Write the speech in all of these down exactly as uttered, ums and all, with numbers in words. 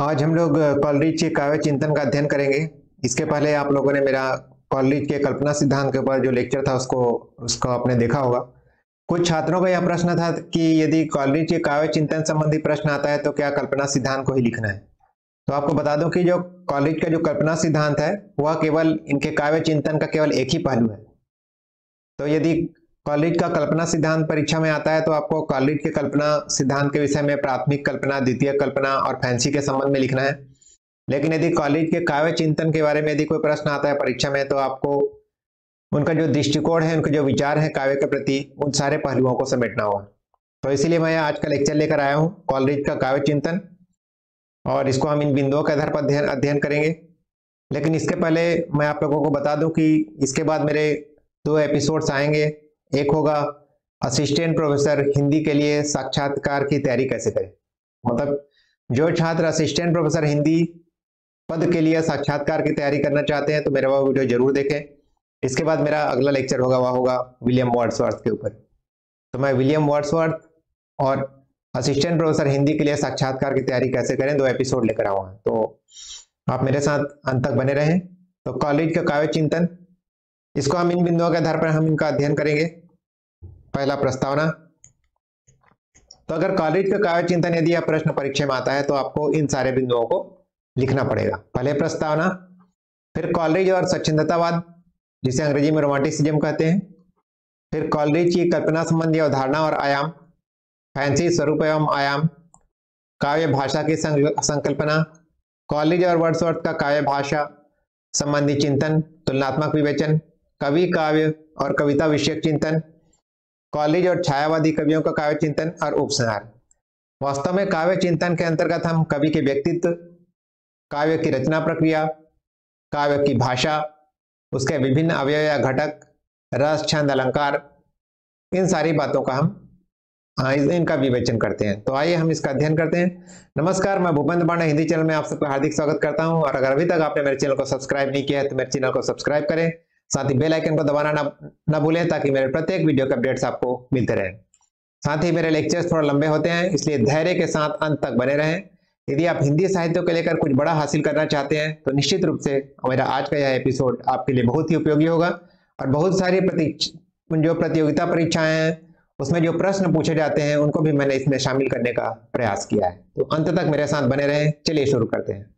आज हम लोग कॉलरिज के काव्य चिंतन का अध्ययन करेंगे। इसके पहले आप लोगों ने मेरा कॉलरिज के कल्पना सिद्धांत के ऊपर जो लेक्चर था उसको उसको आपने देखा होगा। कुछ छात्रों का यह प्रश्न था कि यदि कॉलरिज के काव्य चिंतन संबंधी प्रश्न आता है तो क्या कल्पना सिद्धांत को ही लिखना है। तो आपको बता दूं कि जो कॉलरिज का जो कल्पना सिद्धांत है वह केवल इनके काव्य चिंतन का केवल एक ही पहलू है। तो यदि कॉलरिज का कल्पना सिद्धांत परीक्षा में आता है तो आपको कॉलरिज के कल्पना सिद्धांत के विषय में प्राथमिक कल्पना, द्वितीय कल्पना और फैंसी के संबंध में लिखना है। लेकिन यदि कॉलरिज के काव्य चिंतन के बारे में यदि कोई प्रश्न आता है परीक्षा में तो आपको उनका जो दृष्टिकोण है, उनके जो विचार है काव्य के प्रति, उन सारे पहलुओं को समेटना होगा। तो इसीलिए मैं आज का लेक्चर लेकर आया हूँ कॉलरिज का काव्य चिंतन, और इसको हम इन बिंदुओं के आधार पर अध्ययन करेंगे। लेकिन इसके पहले मैं आप लोगों को बता दूं कि इसके बाद मेरे दो एपिसोड्स आएंगे। एक होगा असिस्टेंट प्रोफेसर हिंदी के लिए साक्षात्कार की तैयारी कैसे करें, मतलब जो छात्र असिस्टेंट प्रोफेसर हिंदी पद के लिए साक्षात्कार की तैयारी करना चाहते हैं तो मेरा वह वीडियो जरूर देखें। इसके बाद मेरा अगला लेक्चर होगा वह होगा विलियम वर्ड्सवर्थ के ऊपर। तो मैं विलियम वर्ड्सवर्थ और असिस्टेंट प्रोफेसर हिंदी के लिए साक्षात्कार की तैयारी कैसे करें दो एपिसोड लेकर आऊँगा। तो आप मेरे साथ अंत तक बने रहें। तो कॉलरिज का काव्य चिंतन, इसको हम इन बिंदुओं के आधार पर हम इनका अध्ययन करेंगे। पहला, प्रस्तावना। तो अगर कॉलरिज का काव्य चिंतन यदि यह प्रश्न परीक्षा में आता है तो आपको इन सारे बिंदुओं को लिखना पड़ेगा। पहले प्रस्तावना, फिर कॉलरिज और स्वच्छंदतावाद जिसे अंग्रेजी में रोमांटिसिज्म कहते हैं, फिर कॉलरिज की कल्पना संबंधी अवधारणा और आयाम, फैंसी, स्वरूप एवं आयाम, काव्य भाषा की संकल्पना, कॉलरिज और वर्ड्सवर्थ का काव्य भाषा संबंधी चिंतन, तुलनात्मक विवेचन, कवि काव्य और कविता विषयक चिंतन, कॉलरिज और छायावादी कवियों का काव्य चिंतन और उपसंहार। वास्तव में काव्य चिंतन के अंतर्गत हम कवि के व्यक्तित्व, काव्य की रचना प्रक्रिया, काव्य की भाषा, उसके विभिन्न अवयव या घटक, रस, छंद, अलंकार, इन सारी बातों का हम इनका विवेचन करते हैं। तो आइए हम इसका अध्ययन करते हैं। नमस्कार, मैं भूपेंद्र पांडे हिंदी चैनल में आप सबका हार्दिक स्वागत करता हूं। और अगर अभी तक आपने मेरे चैनल को सब्सक्राइब नहीं किया है तो मेरे चैनल को सब्सक्राइब करें, साथ ही बेल आइकन को दबाना ना, ना भूलें ताकि मेरे प्रत्येक वीडियो के अपडेट्स आपको मिलते रहें। साथ ही मेरे लेक्चर्स थोड़ा लंबे होते हैं, इसलिए धैर्य के साथ अंत तक बने रहें। यदि आप हिंदी साहित्य को लेकर कुछ बड़ा हासिल करना चाहते हैं तो निश्चित रूप से मेरा आज का यह एपिसोड आपके लिए बहुत ही उपयोगी होगा। और बहुत सारी जो प्रतियोगिता परीक्षाएं हैं उसमें जो प्रश्न पूछे जाते हैं उनको भी मैंने इसमें शामिल करने का प्रयास किया है। तो अंत तक मेरे साथ बने रहें। चलिए शुरू करते हैं।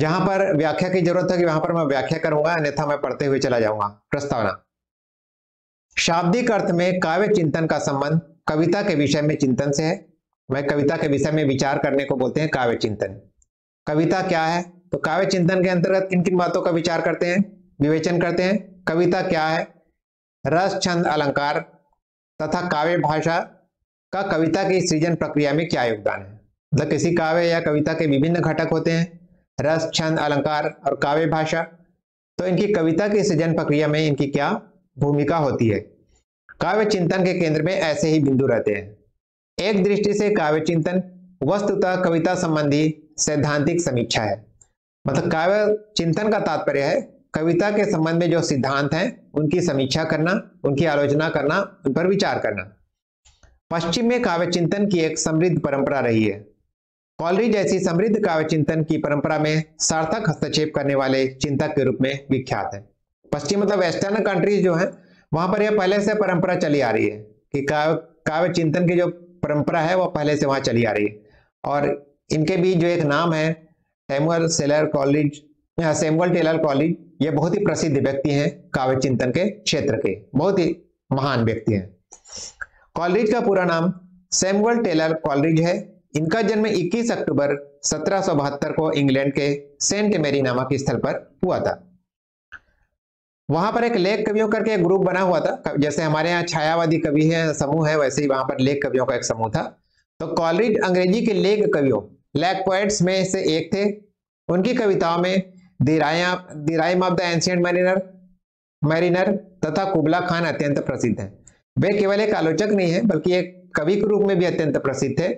जहां पर व्याख्या की जरूरत है कि वहां पर मैं व्याख्या करूंगा, अन्यथा मैं पढ़ते हुए चला जाऊंगा। प्रस्तावना, शाब्दिक अर्थ में काव्य चिंतन का संबंध कविता के विषय में चिंतन से है। मैं कविता के विषय में विचार करने को बोलते हैं काव्य चिंतन। कविता क्या है, तो काव्य चिंतन के अंतर्गत किन किन बातों का विचार करते हैं, विवेचन करते हैं। कविता क्या है, रस, छंद, अलंकार तथा काव्य भाषा का कविता की सृजन प्रक्रिया में क्या योगदान है। मतलब किसी काव्य या कविता के विभिन्न घटक होते हैं, रस, छंद, अलंकार और काव्य भाषा। तो इनकी कविता की सृजन प्रक्रिया में इनकी क्या भूमिका होती है। काव्य चिंतन के केंद्र में ऐसे ही बिंदु रहते हैं। एक दृष्टि से काव्य चिंतन वस्तुतः कविता संबंधी सैद्धांतिक समीक्षा है। मतलब काव्य चिंतन का तात्पर्य है कविता के संबंध में जो सिद्धांत हैं उनकी समीक्षा करना, उनकी आलोचना करना, उन पर विचार करना। पश्चिम में काव्य चिंतन की एक समृद्ध परंपरा रही है। कॉलरिज जैसी समृद्ध काव्य चिंतन की परंपरा में सार्थक हस्तक्षेप करने वाले चिंतक के रूप में विख्यात है। पश्चिम मतलब वेस्टर्न कंट्रीज जो है वहां पर यह पहले से परंपरा चली आ रही है कि काव्य काव्य चिंतन की जो परंपरा है वह पहले से वहां चली आ रही है। और इनके बीच जो एक नाम है Samuel Taylor Coleridge Samuel Taylor Coleridge, ये बहुत ही प्रसिद्ध व्यक्ति हैं काव्य चिंतन के क्षेत्र के, बहुत ही महान व्यक्ति हैं। कॉलरिज का पूरा नाम सैमुअल टेलर कॉलरिज है। इनका जन्म इक्कीस अक्टूबर सत्रह सौ बहत्तर को इंग्लैंड के सेंट मेरी नामक स्थल पर हुआ था। वहां पर एक लेख कवियों करके एक ग्रुप बना हुआ था। जैसे हमारे यहाँ छायावादी कवि है समूह है, वैसे ही वहां पर लेख कवियों का एक समूह था। तो कॉलरिज अंग्रेजी के लेख कवियों, लेख पोएट्स में से एक थे। उनकी कविताओं में rhyme of the ancient mariner mariner तथा कुबला खान अत्यंत प्रसिद्ध हैं। वे केवल एक आलोचक नहीं हैं बल्कि एक कवि के रूप में भी अत्यंत प्रसिद्ध थे।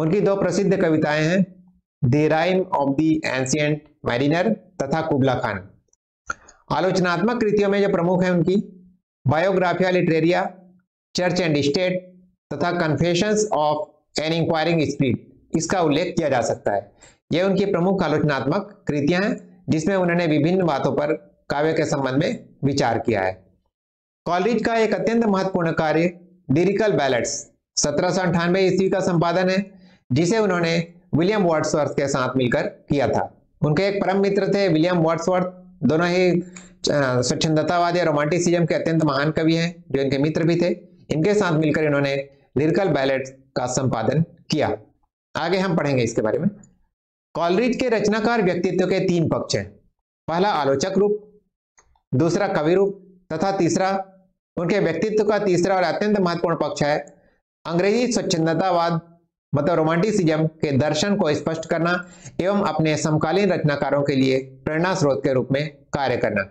उनकी दो प्रसिद्ध कविताएं हैं, the rhyme of the ancient mariner तथा कुबला खान। आलोचनात्मक कृतियों में जो प्रमुख हैं उनकी Biographia Literaria, church and state तथा confessions of an inquiring spirit. इसका उल्लेख किया जा सकता है। यह उनकी प्रमुख आलोचनात्मक कृतियां हैं जिसमें उन्होंने विभिन्न बातों पर काव्य के संबंध में विचार किया है। कॉलरिज का एक अत्यंत महत्वपूर्ण कार्य लिरिकल बैलेड्स सत्रह सौ अंठानवे ईस्वी का संपादन है जिसे उन्होंने विलियम वर्ड्सवर्थ के साथ मिलकर किया था। उनके एक परम मित्र थे विलियम वर्ड्सवर्थ, दोनों ही स्वच्छंदतावादी और रोमांटिसिज्म के अत्यंत महान कवि हैं जो इनके मित्र भी थे। इनके साथ मिलकर इन्होंने लिरिकल बैलेड्स का संपादन किया। आगे हम पढ़ेंगे इसके बारे में। कॉलरिज के रचनाकार व्यक्तित्व के तीन पक्ष हैं। पहला आलोचक रूप, दूसरा कवि रूप तथा तीसरा उनके व्यक्तित्व का तीसरा और अत्यंत महत्वपूर्ण पक्ष है अंग्रेजी स्वच्छंदतावाद मतलब रोमांटिसिज्म के दर्शन को स्पष्ट करना एवं अपने समकालीन रचनाकारों के लिए प्रेरणा स्रोत के रूप में कार्य करना।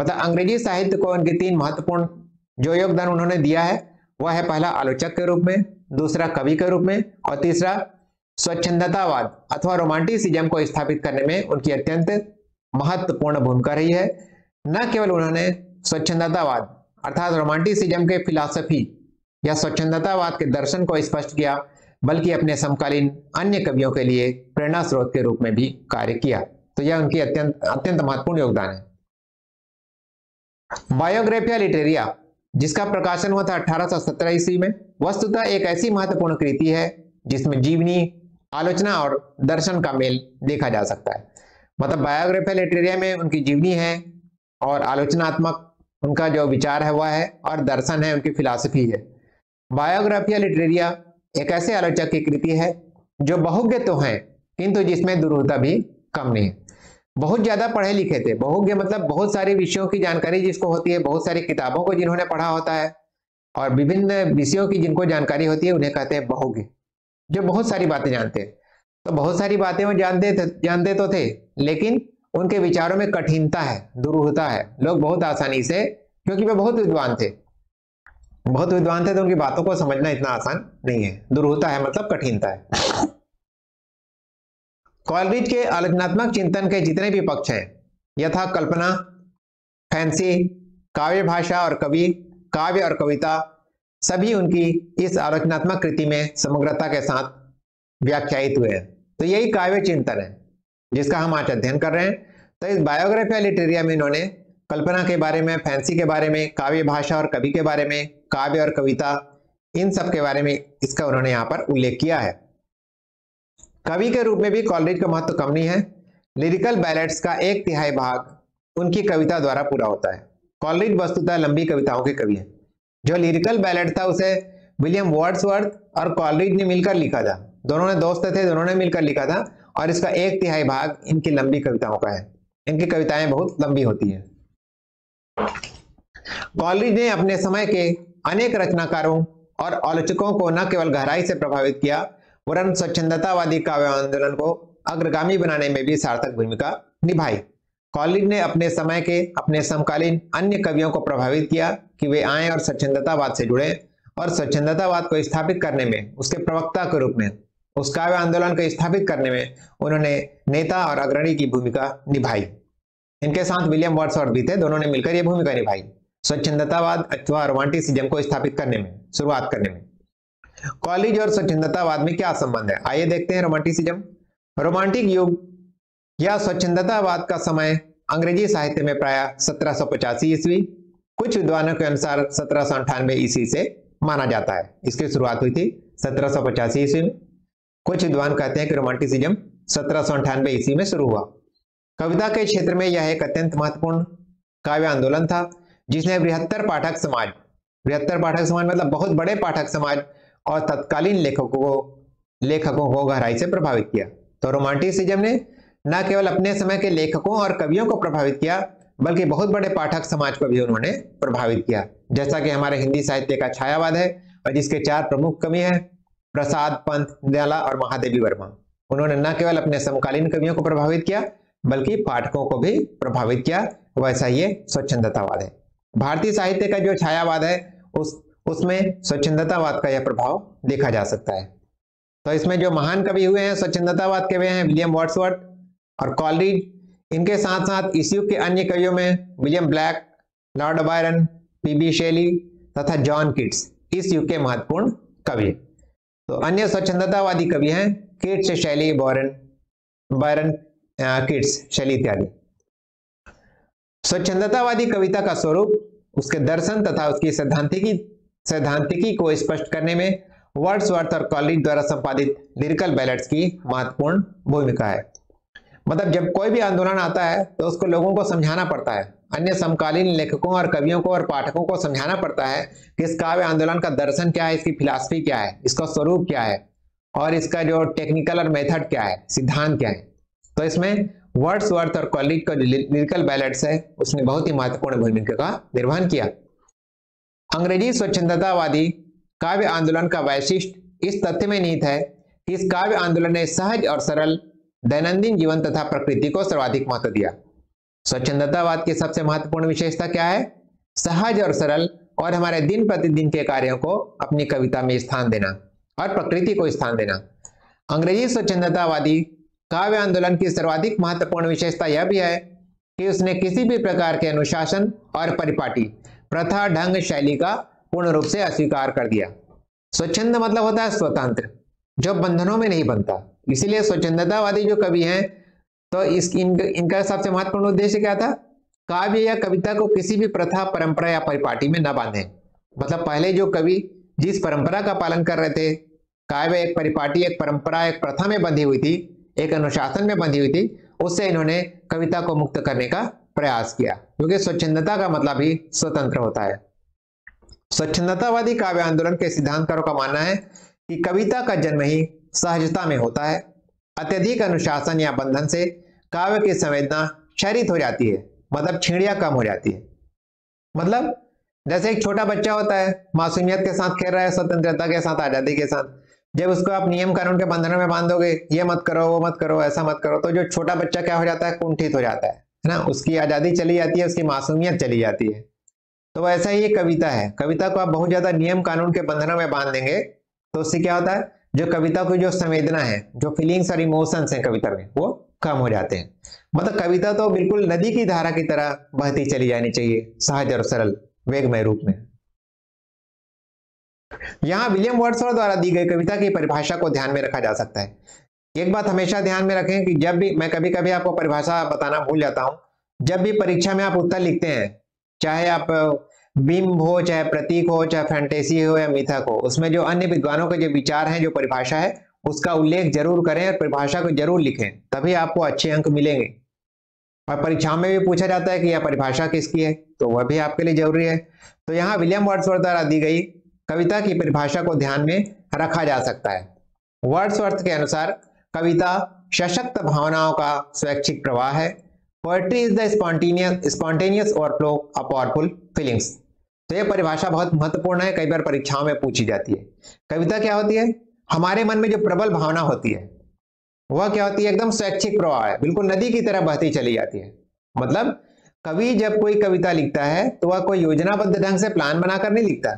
मतलब अंग्रेजी साहित्य को उनके तीन महत्वपूर्ण जो योगदान उन्होंने दिया है वह है पहला आलोचक के रूप में, दूसरा कवि के रूप में और तीसरा स्वच्छंदतावाद अथवा रोमांटिसिज्म को स्थापित करने में उनकी अत्यंत महत्वपूर्ण भूमिका रही है। न केवल उन्होंने स्वच्छंदतावाद अर्थात रोमांटिसिज्म के फिलॉसफी या स्वच्छंदतावाद के दर्शन को स्पष्ट किया बल्कि अपने समकालीन अन्य कवियों के लिए प्रेरणा स्रोत के रूप में भी कार्य किया। तो यह उनकी अत्यंत अत्यंत महत्वपूर्ण योगदान है। बायोग्राफिया लिटेरिया जिसका प्रकाशन हुआ था अठारह सौ सत्रह ईस्वी में वस्तुतः एक ऐसी महत्वपूर्ण कृति है जिसमें जीवनी, आलोचना और दर्शन का मेल देखा जा सकता है। मतलब बायोग्राफिया लिटेरिया में उनकी जीवनी है और आलोचनात्मक उनका जो विचार है वह है और दर्शन है उनकी फिलॉसफी है। बायोग्राफिया लिटरेरिया एक ऐसे आलोचक की कृति है जो बहुज्ञ तो हैं किंतु जिसमें दुरूहता भी कम नहीं है। बहुत ज्यादा पढ़े लिखे थे। बहुज्ञ मतलब बहुत सारे विषयों की जानकारी जिसको होती है, बहुत सारी किताबों को जिन्होंने पढ़ा होता है और विभिन्न विषयों की जिनको जानकारी होती है उन्हें कहते हैं बहुज्ञ, जो बहुत सारी बातें जानते हैं। तो बहुत सारी बातें वो जानते जानते तो थे लेकिन उनके विचारों में कठिनता है, दुरूहता है। लोग बहुत आसानी से, क्योंकि वे बहुत विद्वान थे बहुत विद्वान थे तो उनकी बातों को समझना इतना आसान नहीं है। दुरूहता है मतलब कठिनता है। कॉलरिज के आलोचनात्मक चिंतन के जितने भी पक्ष हैं यथा कल्पना, फैंसी, काव्य भाषा और कवि, काव्य और कविता सभी उनकी इस आलोचनात्मक कृति में समग्रता के साथ व्याख्यायित हुए हैं। तो यही काव्य चिंतन है जिसका हम आज अध्ययन कर रहे हैं। तो इस बायोग्राफिया लिटेरिया में इन्होंने कल्पना के बारे में, फैंसी के बारे में, काव्य भाषा और कवि के बारे में, काव्य और कविता इन सब के बारे में इसका उन्होंने यहाँ पर उल्लेख किया है। कवि के रूप में भी कॉलरिज का महत्व कम नहीं है। लिरिकल बैलेड्स का एक तिहाई भाग उनकी कविता द्वारा पूरा होता है। कॉलरिज वस्तुतः लंबी कविताओं के कवि हैं। जो लिरिकल बैलेड था उसे विलियम वर्ड्सवर्थ और कॉलरिज ने मिलकर लिखा था। दोनों ने दोस्त थे, दोनों ने मिलकर लिखा था और इसका एक तिहाई भाग इनकी लंबी कविताओं का है। इनकी कविताएं बहुत लंबी होती है। कॉलरिज ने अपने समय के अनेक रचनाकारों और आलोचकों को न केवल गहराई से प्रभावित किया वरन स्वच्छंदतावादी काव्य आंदोलन को अग्रगामी बनाने में भी सार्थक भूमिका निभाई। कॉलरिज ने अपने समय के अपने समकालीन अन्य कवियों को प्रभावित किया कि वे आए और स्वच्छंदतावाद से जुड़े और स्वच्छंदतावाद को स्थापित करने में, उसके प्रवक्ता के रूप में, उस काव्य आंदोलन को स्थापित करने में उन्होंने नेता और अग्रणी की भूमिका निभाई। इनके साथ विलियम वर्ड्सवर्थ भी थे। दोनों ने मिलकर यह भूमिका निभाई स्वच्छंदतावाद अथवा रोमांटिसिज्म को स्थापित करने में, शुरुआत करने में। कॉलरिज और स्वच्छंदतावाद में क्या संबंध है आइए देखते हैं। रोमांटिसिज्म, रोमांटिक युग या स्वच्छंदतावाद का समय अंग्रेजी साहित्य में प्रायः सत्रह सौ पचासी ईस्वी, कुछ विद्वानों के अनुसार सत्रह सौ अंठानवे ईस्वी से माना जाता है। इसकी शुरुआत हुई थी सत्रह सौ पचासी ईस्वी में। कुछ विद्वान कहते हैं कि रोमांटिसिज्म सत्रह सौ अंठानवे ईस्वी में शुरू हुआ। कविता के क्षेत्र में यह एक अत्यंत महत्वपूर्ण काव्य आंदोलन था जिसने बृहत्तर पाठक समाज, बृहत्तर पाठक समाज मतलब बहुत बड़े पाठक समाज और तत्कालीन लेखकों को लेखकों को गहराई से प्रभावित किया। तो रोमांटिसिज्म ने न केवल अपने समय के लेखकों और कवियों को प्रभावित किया बल्कि बहुत बड़े पाठक समाज को भी उन्होंने प्रभावित किया। जैसा कि हमारे हिंदी साहित्य का छायावाद है और जिसके चार प्रमुख कवि हैं प्रसाद, पंत, निराला और महादेवी वर्मा। उन्होंने न केवल अपने समकालीन कवियों को प्रभावित किया बल्कि पाठकों को भी प्रभावित किया। वैसा ही स्वच्छंदतावाद है। भारतीय साहित्य का जो छायावाद है उस उसमें स्वच्छंदतावाद का यह प्रभाव देखा जा सकता है। तो इसमें जो महान कवि हुए हैं स्वच्छंदतावाद के वे हैं विलियम वर्ड्सवर्थ और कॉलरिज। इनके साथ साथ इस युग के अन्य कवियों में William Blake, Lord Byron, PB Shelley तथा जॉन कीट्स इस युग के महत्वपूर्ण कवि। तो अन्य स्वच्छंदतावादी कवि हैं कीट्स, शैली, बायरन बायरन कीट्स, शैली इत्यादि। स्वच्छंदतावादी कविता का स्वरूप, उसके दर्शन तथा उसकी सैद्धांतिकी सैद्धांतिकी को स्पष्ट करने में वर्ड्सवर्थ और कॉलरिज द्वारा संपादित लिरिकल बैलेड्स की महत्वपूर्ण भूमिका है। मतलब जब कोई भी आंदोलन आता है तो उसको लोगों को समझाना पड़ता है, अन्य समकालीन लेखकों और कवियों को और पाठकों को समझाना पड़ता है कि इस काव्य आंदोलन का दर्शन क्या है, इसकी फिलॉसफी क्या है, इसका स्वरूप क्या है और इसका जो टेक्निकल और मेथड क्या है, सिद्धांत क्या है। तो इसमें वर्ड्सवर्थ और कॉलरिज का लिरिकल बैलेड्स है उसने बहुत ही महत्वपूर्ण भूमिका का निर्वहन किया। अंग्रेजी स्वच्छंदतावादी काव्य आंदोलन का वैशिष्ट इस तथ्य में निहित है कि इस काव्य आंदोलन ने सहज और सरल दैनंदिन जीवन तथा प्रकृति को सर्वाधिक महत्व दिया। स्वच्छंदतावाद की सबसे महत्वपूर्ण विशेषता क्या है? सहज और सरल और हमारे दिन प्रतिदिन के कार्यों को अपनी कविता में स्थान देना और प्रकृति को स्थान देना। अंग्रेजी स्वच्छंदतावादी काव्य आंदोलन की सर्वाधिक महत्वपूर्ण विशेषता यह भी है कि उसने किसी भी प्रकार के अनुशासन और परिपाटी, प्रथा, ढंग, शैली का पूर्ण रूप से अस्वीकार कर दिया। स्वच्छंद मतलब होता है स्वतंत्र, जो बंधनों में नहीं बनता। इसीलिए स्वच्छंदतावादी जो कवि हैं तो इस इन, इनका सबसे महत्वपूर्ण उद्देश्य क्या था? काव्य या कविता को किसी भी प्रथा, परंपरा या परिपाटी में न बांधे। मतलब पहले जो कवि जिस परंपरा का पालन कर रहे थे, काव्य एक परिपाटी, एक परंपरा, एक प्रथा में बंधी हुई थी, एक अनुशासन में बंधी हुई थी, उससे इन्होंने कविता को मुक्त करने का प्रयास किया, क्योंकि स्वच्छंदता का मतलब ही स्वतंत्र होता है। स्वच्छंदतावादी काव्य आंदोलन के सिद्धांतकारों का मानना है कि कविता का जन्म ही सहजता में होता है। अत्यधिक अनुशासन या बंधन से काव्य की संवेदना क्षरित हो जाती है, मतलब छींड़िया कम हो जाती है। मतलब जैसे एक छोटा बच्चा होता है, मासूमियत के साथ खेल रहा है, स्वतंत्रता के साथ, आजादी के साथ। जब उसको आप नियम कानून के बंधनों में बांधोगे, ये मत करो, वो मत करो, ऐसा मत करो, तो जो छोटा बच्चा क्या हो जाता है? कुंठित हो जाता है ना, उसकी आजादी चली जाती है, उसकी मासूमियत चली जाती है। तो वैसा ही ये कविता है। कविता को आप बहुत ज्यादा नियम कानून के बंधनों में बांध देंगे तो उससे क्या होता है? जो कविता की जो संवेदना है, जो फीलिंग्स और इमोशंस हैं कविता में, वो कम हो जाते हैं। मतलब कविता तो बिल्कुल नदी की धारा की तरह बहती चली जानी चाहिए, सहज और सरल वेगमय रूप में। यहाँ विलियम वर्ड्सवर्थ द्वारा दी गई कविता की परिभाषा को ध्यान में रखा जा सकता है। एक बात हमेशा ध्यान में रखें कि जब भी मैं कभी कभी आपको परिभाषा बताना भूल जाता हूँ, जब भी परीक्षा में आप उत्तर लिखते हैं, चाहे आप बिंब हो, चाहे प्रतीक हो, चाहे फैंटेसी हो या मिथक हो, उसमें जो अन्य विद्वानों के जो विचार हैं, जो परिभाषा है, उसका उल्लेख जरूर करें और परिभाषा को जरूर लिखें, तभी आपको अच्छे अंक मिलेंगे। और परीक्षा में भी पूछा जाता है कि यह परिभाषा किसकी है, तो वह भी आपके लिए जरूरी है। तो यहाँ विलियम वर्ड्सवर्थ द्वारा दी गई कविता की परिभाषा को ध्यान में रखा जा सकता है। वर्ड्सवर्थ के अनुसार कविता सशक्त भावनाओं का स्वैच्छिक प्रवाह है। Poetry is the spontaneous spontaneous overflow of powerful feelings. तो यह परिभाषा बहुत महत्वपूर्ण है, कई बार परीक्षाओं में पूछी जाती है। कविता क्या होती है? हमारे मन में जो प्रबल भावना होती है वह क्या होती है? एकदम स्वैच्छिक प्रवाह है, बिल्कुल नदी की तरह बहती चली जाती है। मतलब कवि जब कोई कविता लिखता है तो वह कोई योजनाबद्ध ढंग से प्लान बनाकर नहीं लिखता।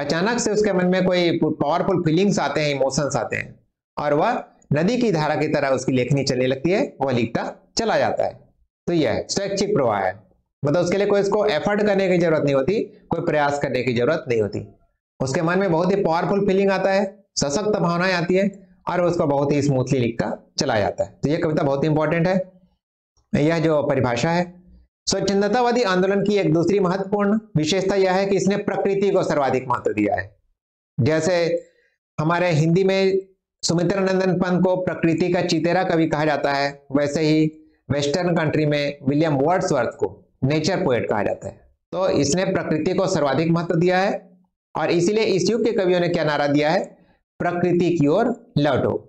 अचानक से उसके मन में कोई पावरफुल फीलिंग्स आते हैं, इमोशंस आते हैं और वह नदी की धारा की तरह उसकी लेखनी चलने लगती है, वह लिखता चला जाता है। तो यह स्वैच्छिक प्रवाह है, मतलब उसके लिए कोई इसको एफर्ट करने की जरूरत नहीं होती, कोई प्रयास करने की जरूरत नहीं होती। उसके मन में बहुत ही पावरफुल फीलिंग आता है, सशक्त भावनाएं आती है और उसको बहुत ही स्मूथली लिखता चला जाता है। तो यह कविता बहुत इंपॉर्टेंट है, यह जो परिभाषा है। स्वच्छंदतावादी आंदोलन की एक दूसरी महत्वपूर्ण विशेषता यह है कि इसने प्रकृति को सर्वाधिक महत्व दिया है। जैसे हमारे हिंदी में सुमित्रानंदन पंत को प्रकृति का चितेरा कवि कहा जाता है, वैसे ही वेस्टर्न कंट्री में विलियम वर्ड्सवर्थ को नेचर पोएट कहा जाता है। तो इसने प्रकृति को सर्वाधिक महत्व दिया है और इसीलिए इस युग के कवियों ने क्या नारा दिया है? प्रकृति की ओर लौटो।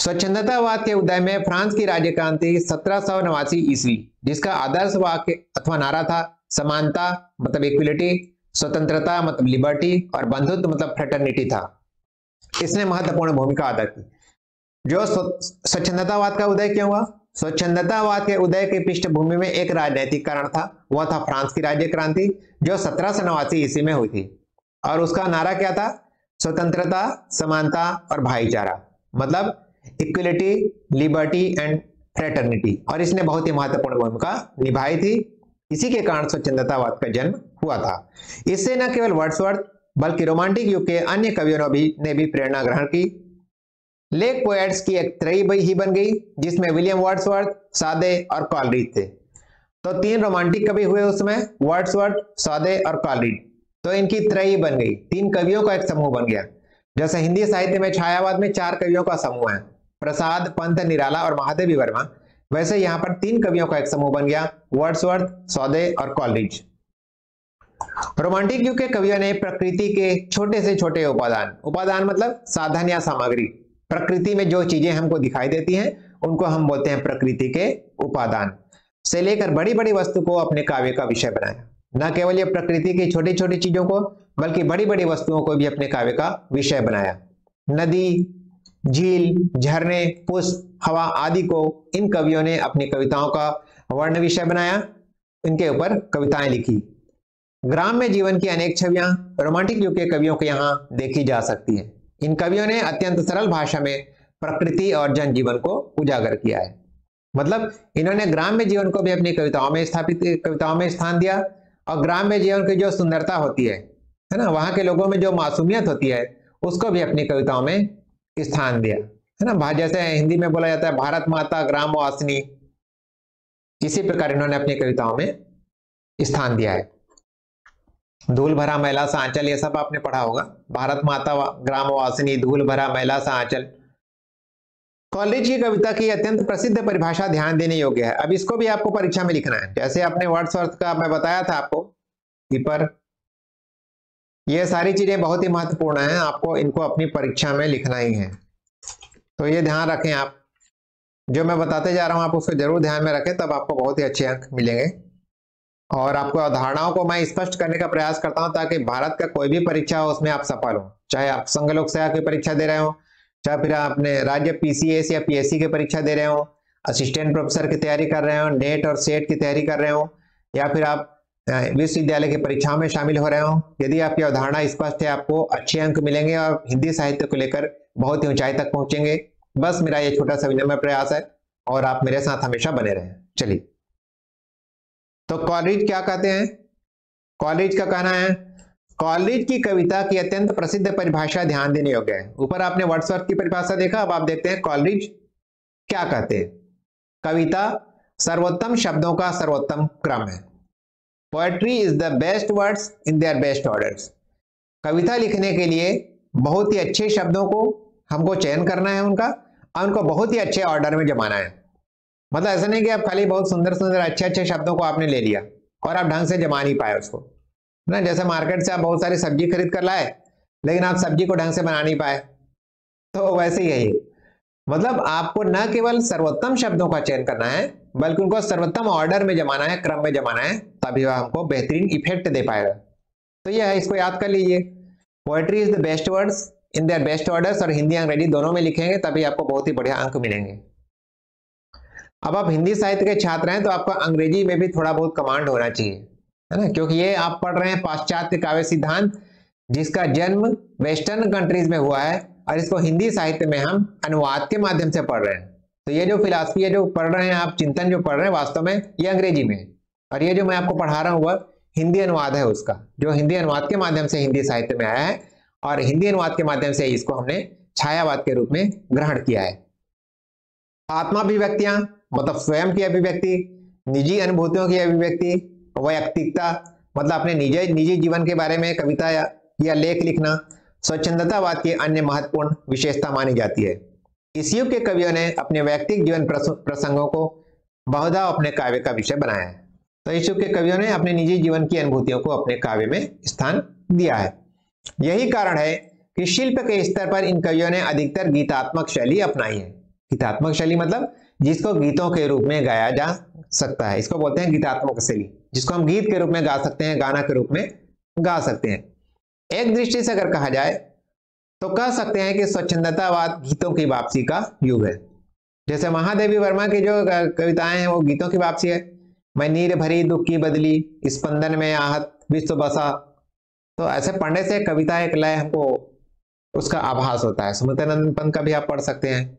स्वच्छंदतावाद के उदय में फ्रांस की राज्य क्रांति सत्रह सौ नवासी ईस्वी, जिसका आदर्श वाक्य अथवा नारा था समानता मतलब इक्विलिटी, स्वतंत्रता मतलब लिबर्टी और बंधुत्व मतलब फ्रेटर्निटी था, इसने महत्वपूर्ण भूमिका अदा की। जो स्वच्छंदतावाद का उदय क्यों हुआ? स्वच्छंदतावाद के उदय की पृष्ठभूमि में एक राजनीतिक कारण था, वह था फ्रांस की राज्य क्रांति जो सत्रह सौ नवासी ईस्वी में हुई थी और उसका नारा क्या था? स्वतंत्रता, समानता और भाईचारा, मतलब इक्वलिटी, लिबर्टी एंड फ्रेटर्निटी, और इसने बहुत ही महत्वपूर्ण भूमिका निभाई थी। इसी के कारण स्वच्छंदतावाद का जन्म हुआ था। इससे न केवल वर्ड्सवर्थ बल्कि रोमांटिक युग के अन्य कवियों भी, ने भी प्रेरणा ग्रहण की। लेक पोएट्स की एक त्रयी ही बन गई जिसमें विलियम वर्ड्सवर्थ, सादे और कॉलरिज थे। तो तीन रोमांटिक कवि हुए उसमें, वर्ड्सवर्थ, सादे और कॉलरिज। तो इनकी त्रयी बन गई, तीन कवियों का एक समूह बन गया। जैसे हिंदी साहित्य में छायावाद में चार कवियों का समूह है, प्रसाद, पंत, निराला और महादेवी वर्मा, वैसे यहां पर तीन कवियों का एक समूह बन गया, वर्ड्सवर्थ, सौदे और कॉलरिज। रोमांटिक युग के कवियों ने प्रकृति के छोटे से छोटे उपादान, उपादान मतलब साधन या सामग्री, प्रकृति में जो चीजें हमको दिखाई देती हैं उनको हम बोलते हैं प्रकृति के उपादान, से लेकर बड़ी बड़ी वस्तु को अपने काव्य का विषय बनाया। न केवल ये प्रकृति की छोटी छोटी चीजों को बल्कि बड़ी बड़ी वस्तुओं को भी अपने काव्य का विषय बनाया। नदी, झील, झरने, पुष्प, हवा आदि को इन कवियों ने अपनी कविताओं का वर्ण विषय बनाया, इनके ऊपर कविताएं लिखी। ग्राम में जीवन की अनेक छवियां रोमांटिक युग के कवियों के यहाँ देखी जा सकती है। इन कवियों ने अत्यंत सरल भाषा में प्रकृति और जनजीवन को उजागर किया है, मतलब इन्होंने ग्राम में जीवन को भी अपनी कविताओं में स्थापित कविताओं में स्थान दिया। और ग्राम में जीवन की जो सुंदरता होती है है ना, वहां के लोगों में जो मासूमियत होती है उसको भी अपनी कविताओं में स्थान दिया है ना। जैसे हिंदी में बोला जाता है भारत माता ग्राम वासिनी, इसी प्रकार इन्होंने अपनी कविताओं में स्थान दिया है। धूल भरा मैला सा आंचल, ये सब आपने पढ़ा होगा, भारत माता ग्राम वासिनी, धूल भरा मैला सा आंचल। कॉलरिज की कविता की अत्यंत प्रसिद्ध परिभाषा ध्यान देने योग्य है। अब इसको भी आपको परीक्षा में लिखना है। जैसे आपने वर्ड्सवर्थ का मैं बताया था आपको, पर ये सारी चीजें बहुत ही महत्वपूर्ण हैं, आपको इनको अपनी परीक्षा में लिखना ही है, तो ये ध्यान रखें आप। जो मैं बताते जा रहा हूं आप उसको जरूर ध्यान में रखें, तब आपको बहुत ही अच्छे अंक मिलेंगे। और आपको अवधारणाओं को मैं स्पष्ट करने का प्रयास करता हूं ताकि भारत का कोई भी परीक्षा हो उसमें आप सफल हो, चाहे आप संघ लोक सेवा की परीक्षा दे रहे हो, चाहे फिर आप अपने राज्य पीसीएस या पीएससी की परीक्षा दे रहे हो, असिस्टेंट प्रोफेसर की तैयारी कर रहे हो, नेट और सेट की तैयारी कर रहे हो, या फिर आप विश्वविद्यालय की परीक्षाओं में शामिल हो रहे हो। यदि आपकी अवधारणा स्पष्ट है आपको अच्छे अंक मिलेंगे और हिंदी साहित्य को लेकर बहुत ही ऊंचाई तक पहुंचेंगे। बस मेरा ये छोटा सा विनम्र प्रयास है और आप मेरे साथ हमेशा बने रहें। चलिए, तो कॉलरिज क्या कहते हैं? कॉलरिज का कहना है, कॉलरिज की कविता की अत्यंत प्रसिद्ध परिभाषा ध्यान देने योग्य है। ऊपर आपने वर्ड्सवर्थ की परिभाषा देखा, अब आप देखते हैं कॉलरिज क्या कहते हैं। कविता सर्वोत्तम शब्दों का सर्वोत्तम क्रम है। Poetry is the best words in their best orders. कविता लिखने के लिए बहुत ही अच्छे शब्दों को हमको चयन करना है उनका, और उनको बहुत ही अच्छे ऑर्डर में जमाना है। मतलब ऐसा नहीं कि आप खाली बहुत सुंदर सुंदर अच्छे अच्छे शब्दों को आपने ले लिया और आप ढंग से जमा नहीं पाए उसको, है ना। जैसे मार्केट से आप बहुत सारी सब्जी खरीद कर लाए लेकिन आप सब्जी को ढंग से बना नहीं पाए, तो वैसे ही है ये। मतलब आपको न केवल सर्वोत्तम शब्दों का चयन करना है बल्कि उनको सर्वोत्तम ऑर्डर में जमाना है, क्रम में जमाना है, तभी वह हमको बेहतरीन इफेक्ट दे पाएगा। तो यह है, इसको याद कर लीजिए। Poetry is the best words in their best orders, और हिंदी अंग्रेजी दोनों में लिखेंगे तभी आपको बहुत ही बढ़िया अंक मिलेंगे। अब आप हिंदी साहित्य के छात्र हैं तो आपका अंग्रेजी में भी थोड़ा बहुत कमांड होना चाहिए, है ना, क्योंकि ये आप पढ़ रहे हैं पाश्चात्य काव्य सिद्धांत, जिसका जन्म वेस्टर्न कंट्रीज में हुआ है और इसको हिंदी साहित्य में हम अनुवाद के माध्यम से पढ़ रहे हैं। तो ये जो फिलॉसफी है जो पढ़ रहे हैं आप, चिंतन जो पढ़ रहे हैं, वास्तव में ये अंग्रेजी में है, और ये जो मैं आपको पढ़ा रहा हूँ वह हिंदी अनुवाद है उसका, जो हिंदी अनुवाद के माध्यम से हिंदी साहित्य में आया है, और हिंदी अनुवाद के माध्यम से इसको हमने छायावाद के रूप में ग्रहण किया है। आत्माभिव्यक्तियां मतलब स्वयं की अभिव्यक्ति, निजी अनुभूतियों की अभिव्यक्ति, वैयक्तिकता मतलब अपने निजी निजी जीवन के बारे में कविता या, या लेख लिखना स्वच्छंदतावाद की अन्य महत्वपूर्ण विशेषता मानी जाती है। इस युग के कवियों ने अपने व्यक्तिगत जीवन प्रसंगों को बहुधा अपने काव्य का विषय बनाया है। तो इस युग के कवियों ने अपने निजी जीवन की अनुभूतियों को अपने काव्य में स्थान दिया है। यही कारण है कि शिल्प के स्तर पर इन कवियों ने अधिकतर गीतात्मक शैली अपनाई है। गीतात्मक शैली मतलब जिसको गीतों के रूप में गाया जा सकता है, इसको बोलते हैं गीतात्मक शैली, जिसको हम गीत के रूप में गा सकते हैं, गाना के रूप में गा सकते हैं। एक दृष्टि से अगर कहा जाए तो कह सकते हैं कि स्वच्छंदतावाद गीतों की वापसी का युग है। जैसे महादेवी वर्मा की जो कविताएं हैं वो गीतों की वापसी है। मैं नीर भरी दुख की बदली, स्पंदन में आहत विश्व बसा, तो ऐसे पढ़ने से कविता एक लय हमको उसका आभास होता है। सुमित्रानंदन पंत का भी आप पढ़ सकते हैं,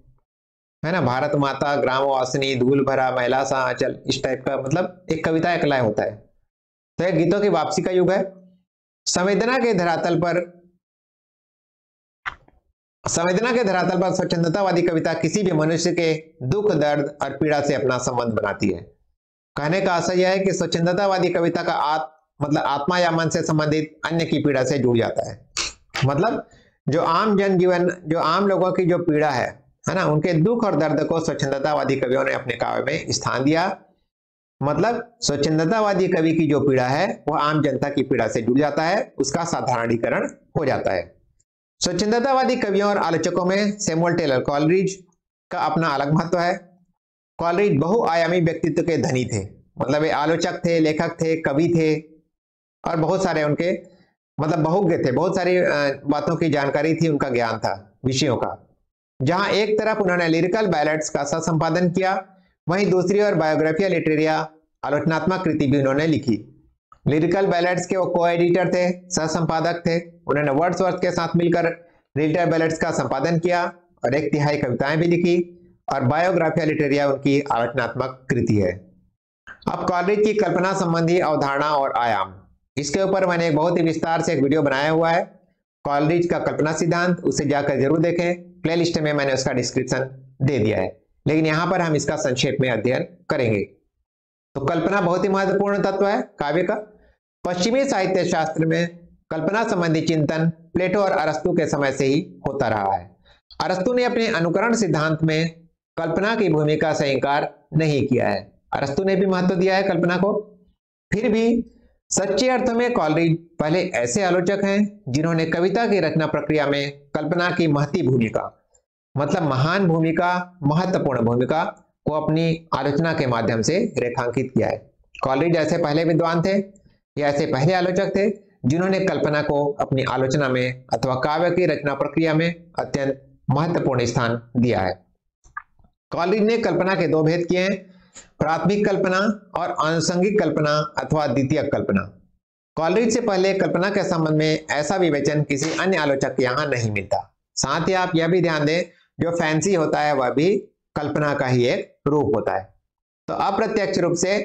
है ना, भारत माता ग्राम वासिनी, धूल भरा मैला सा आंचल, इस टाइप का मतलब एक कविता एक लय होता है। तो यह गीतों की वापसी का युग है। संवेदना के धरातल पर संवेदना के धरातल पर स्वच्छंदतावादी कविता किसी भी मनुष्य के दुख, दर्द और पीड़ा से अपना संबंध बनाती है। कहने का असर यह है कि स्वच्छंदतावादी कविता का आत, मतलब आत्मा या मन से संबंधित अन्य की पीड़ा से जुड़ जाता है। मतलब जो आम जनजीवन, जो आम लोगों की जो पीड़ा है है ना, उनके दुख और दर्द को स्वच्छंदतावादी कवियों ने अपने काव्य में स्थान दिया। मतलब स्वच्छंदतावादी कवि की जो पीड़ा है वह आम जनता की पीड़ा से जुड़ जाता है, उसका साधारणीकरण हो जाता है। स्वच्छंदतावादी कवियों और आलोचकों में सैमुअल टेलर कॉलरिज का अपना अलग महत्व है। कॉलरिज बहुआयामी व्यक्तित्व के धनी थे। मतलब वे आलोचक थे, लेखक थे, कवि थे और बहुत सारे उनके मतलब बहुज्ञ थे। बहुत सारी बातों की जानकारी थी, उनका ज्ञान था विषयों का। जहां एक तरफ उन्होंने लिरिकल बैलेड्स का सह संपादन किया, वहीं दूसरी ओर बायोग्राफिया लिटरेरिया आलोचनात्मक कृति भी उन्होंने लिखी। लिरिकल बैलेड्स के वो को एडिटर थे, सह संपादक थे। उन्होंने वर्ड्सवर्थ के साथ मिलकर लिरिकल बैलेड्स का संपादन किया और एक तिहाई कविताएं भी लिखी, और बायोग्राफिया लिटरेरिया उनकी आलोचनात्मक कृति है। अब कॉलरिज की कल्पना संबंधी अवधारणा और आयाम, इसके ऊपर मैंने बहुत ही विस्तार से एक वीडियो बनाया हुआ है, कॉलरिज का कल्पना सिद्धांत, उसे जाकर जरूर देखें। प्लेलिस्ट में मैंने उसका डिस्क्रिप्शन दे दिया है, लेकिन यहाँ पर हम इसका संक्षेप में अध्ययन करेंगे। तो कल्पना बहुत ही महत्वपूर्ण तत्व है काव्य का। पश्चिमी साहित्य शास्त्र में कल्पना संबंधी चिंतन प्लेटो और अरस्तु के समय से ही होता रहा है। अरस्तु ने अपने अनुकरण सिद्धांत में कल्पना की भूमिका से इंकार नहीं किया है। अरस्तु ने भी महत्व दिया है कल्पना को। फिर भी सच्चे अर्थ में कॉलरिज पहले ऐसे आलोचक हैं जिन्होंने कविता की रचना प्रक्रिया में कल्पना की महती भूमिका, मतलब महान भूमिका, महत्वपूर्ण भूमिका को अपनी आलोचना के माध्यम से रेखांकित किया है। कॉलरिज ऐसे पहले विद्वान थे या ऐसे पहले आलोचक थे जिन्होंने कल्पना को अपनी आलोचना में अथवा काव्य की रचना प्रक्रिया में अत्यंत महत्वपूर्ण स्थान दिया है। कॉलरिज ने कल्पना के दो भेद किए हैं, प्राथमिक कल्पना और आनुषंगिक कल्पना अथवा द्वितीयक कल्पना। कॉलरिज से पहले कल्पना के संबंध में ऐसा विवेचन किसी अन्य आलोचक के यहाँ नहीं मिलता। साथ ही आप यह भी ध्यान दें, जो फैंसी होता है वह भी कल्पना का ही एक रूप होता है। तो अप्रत्यक्ष रूप से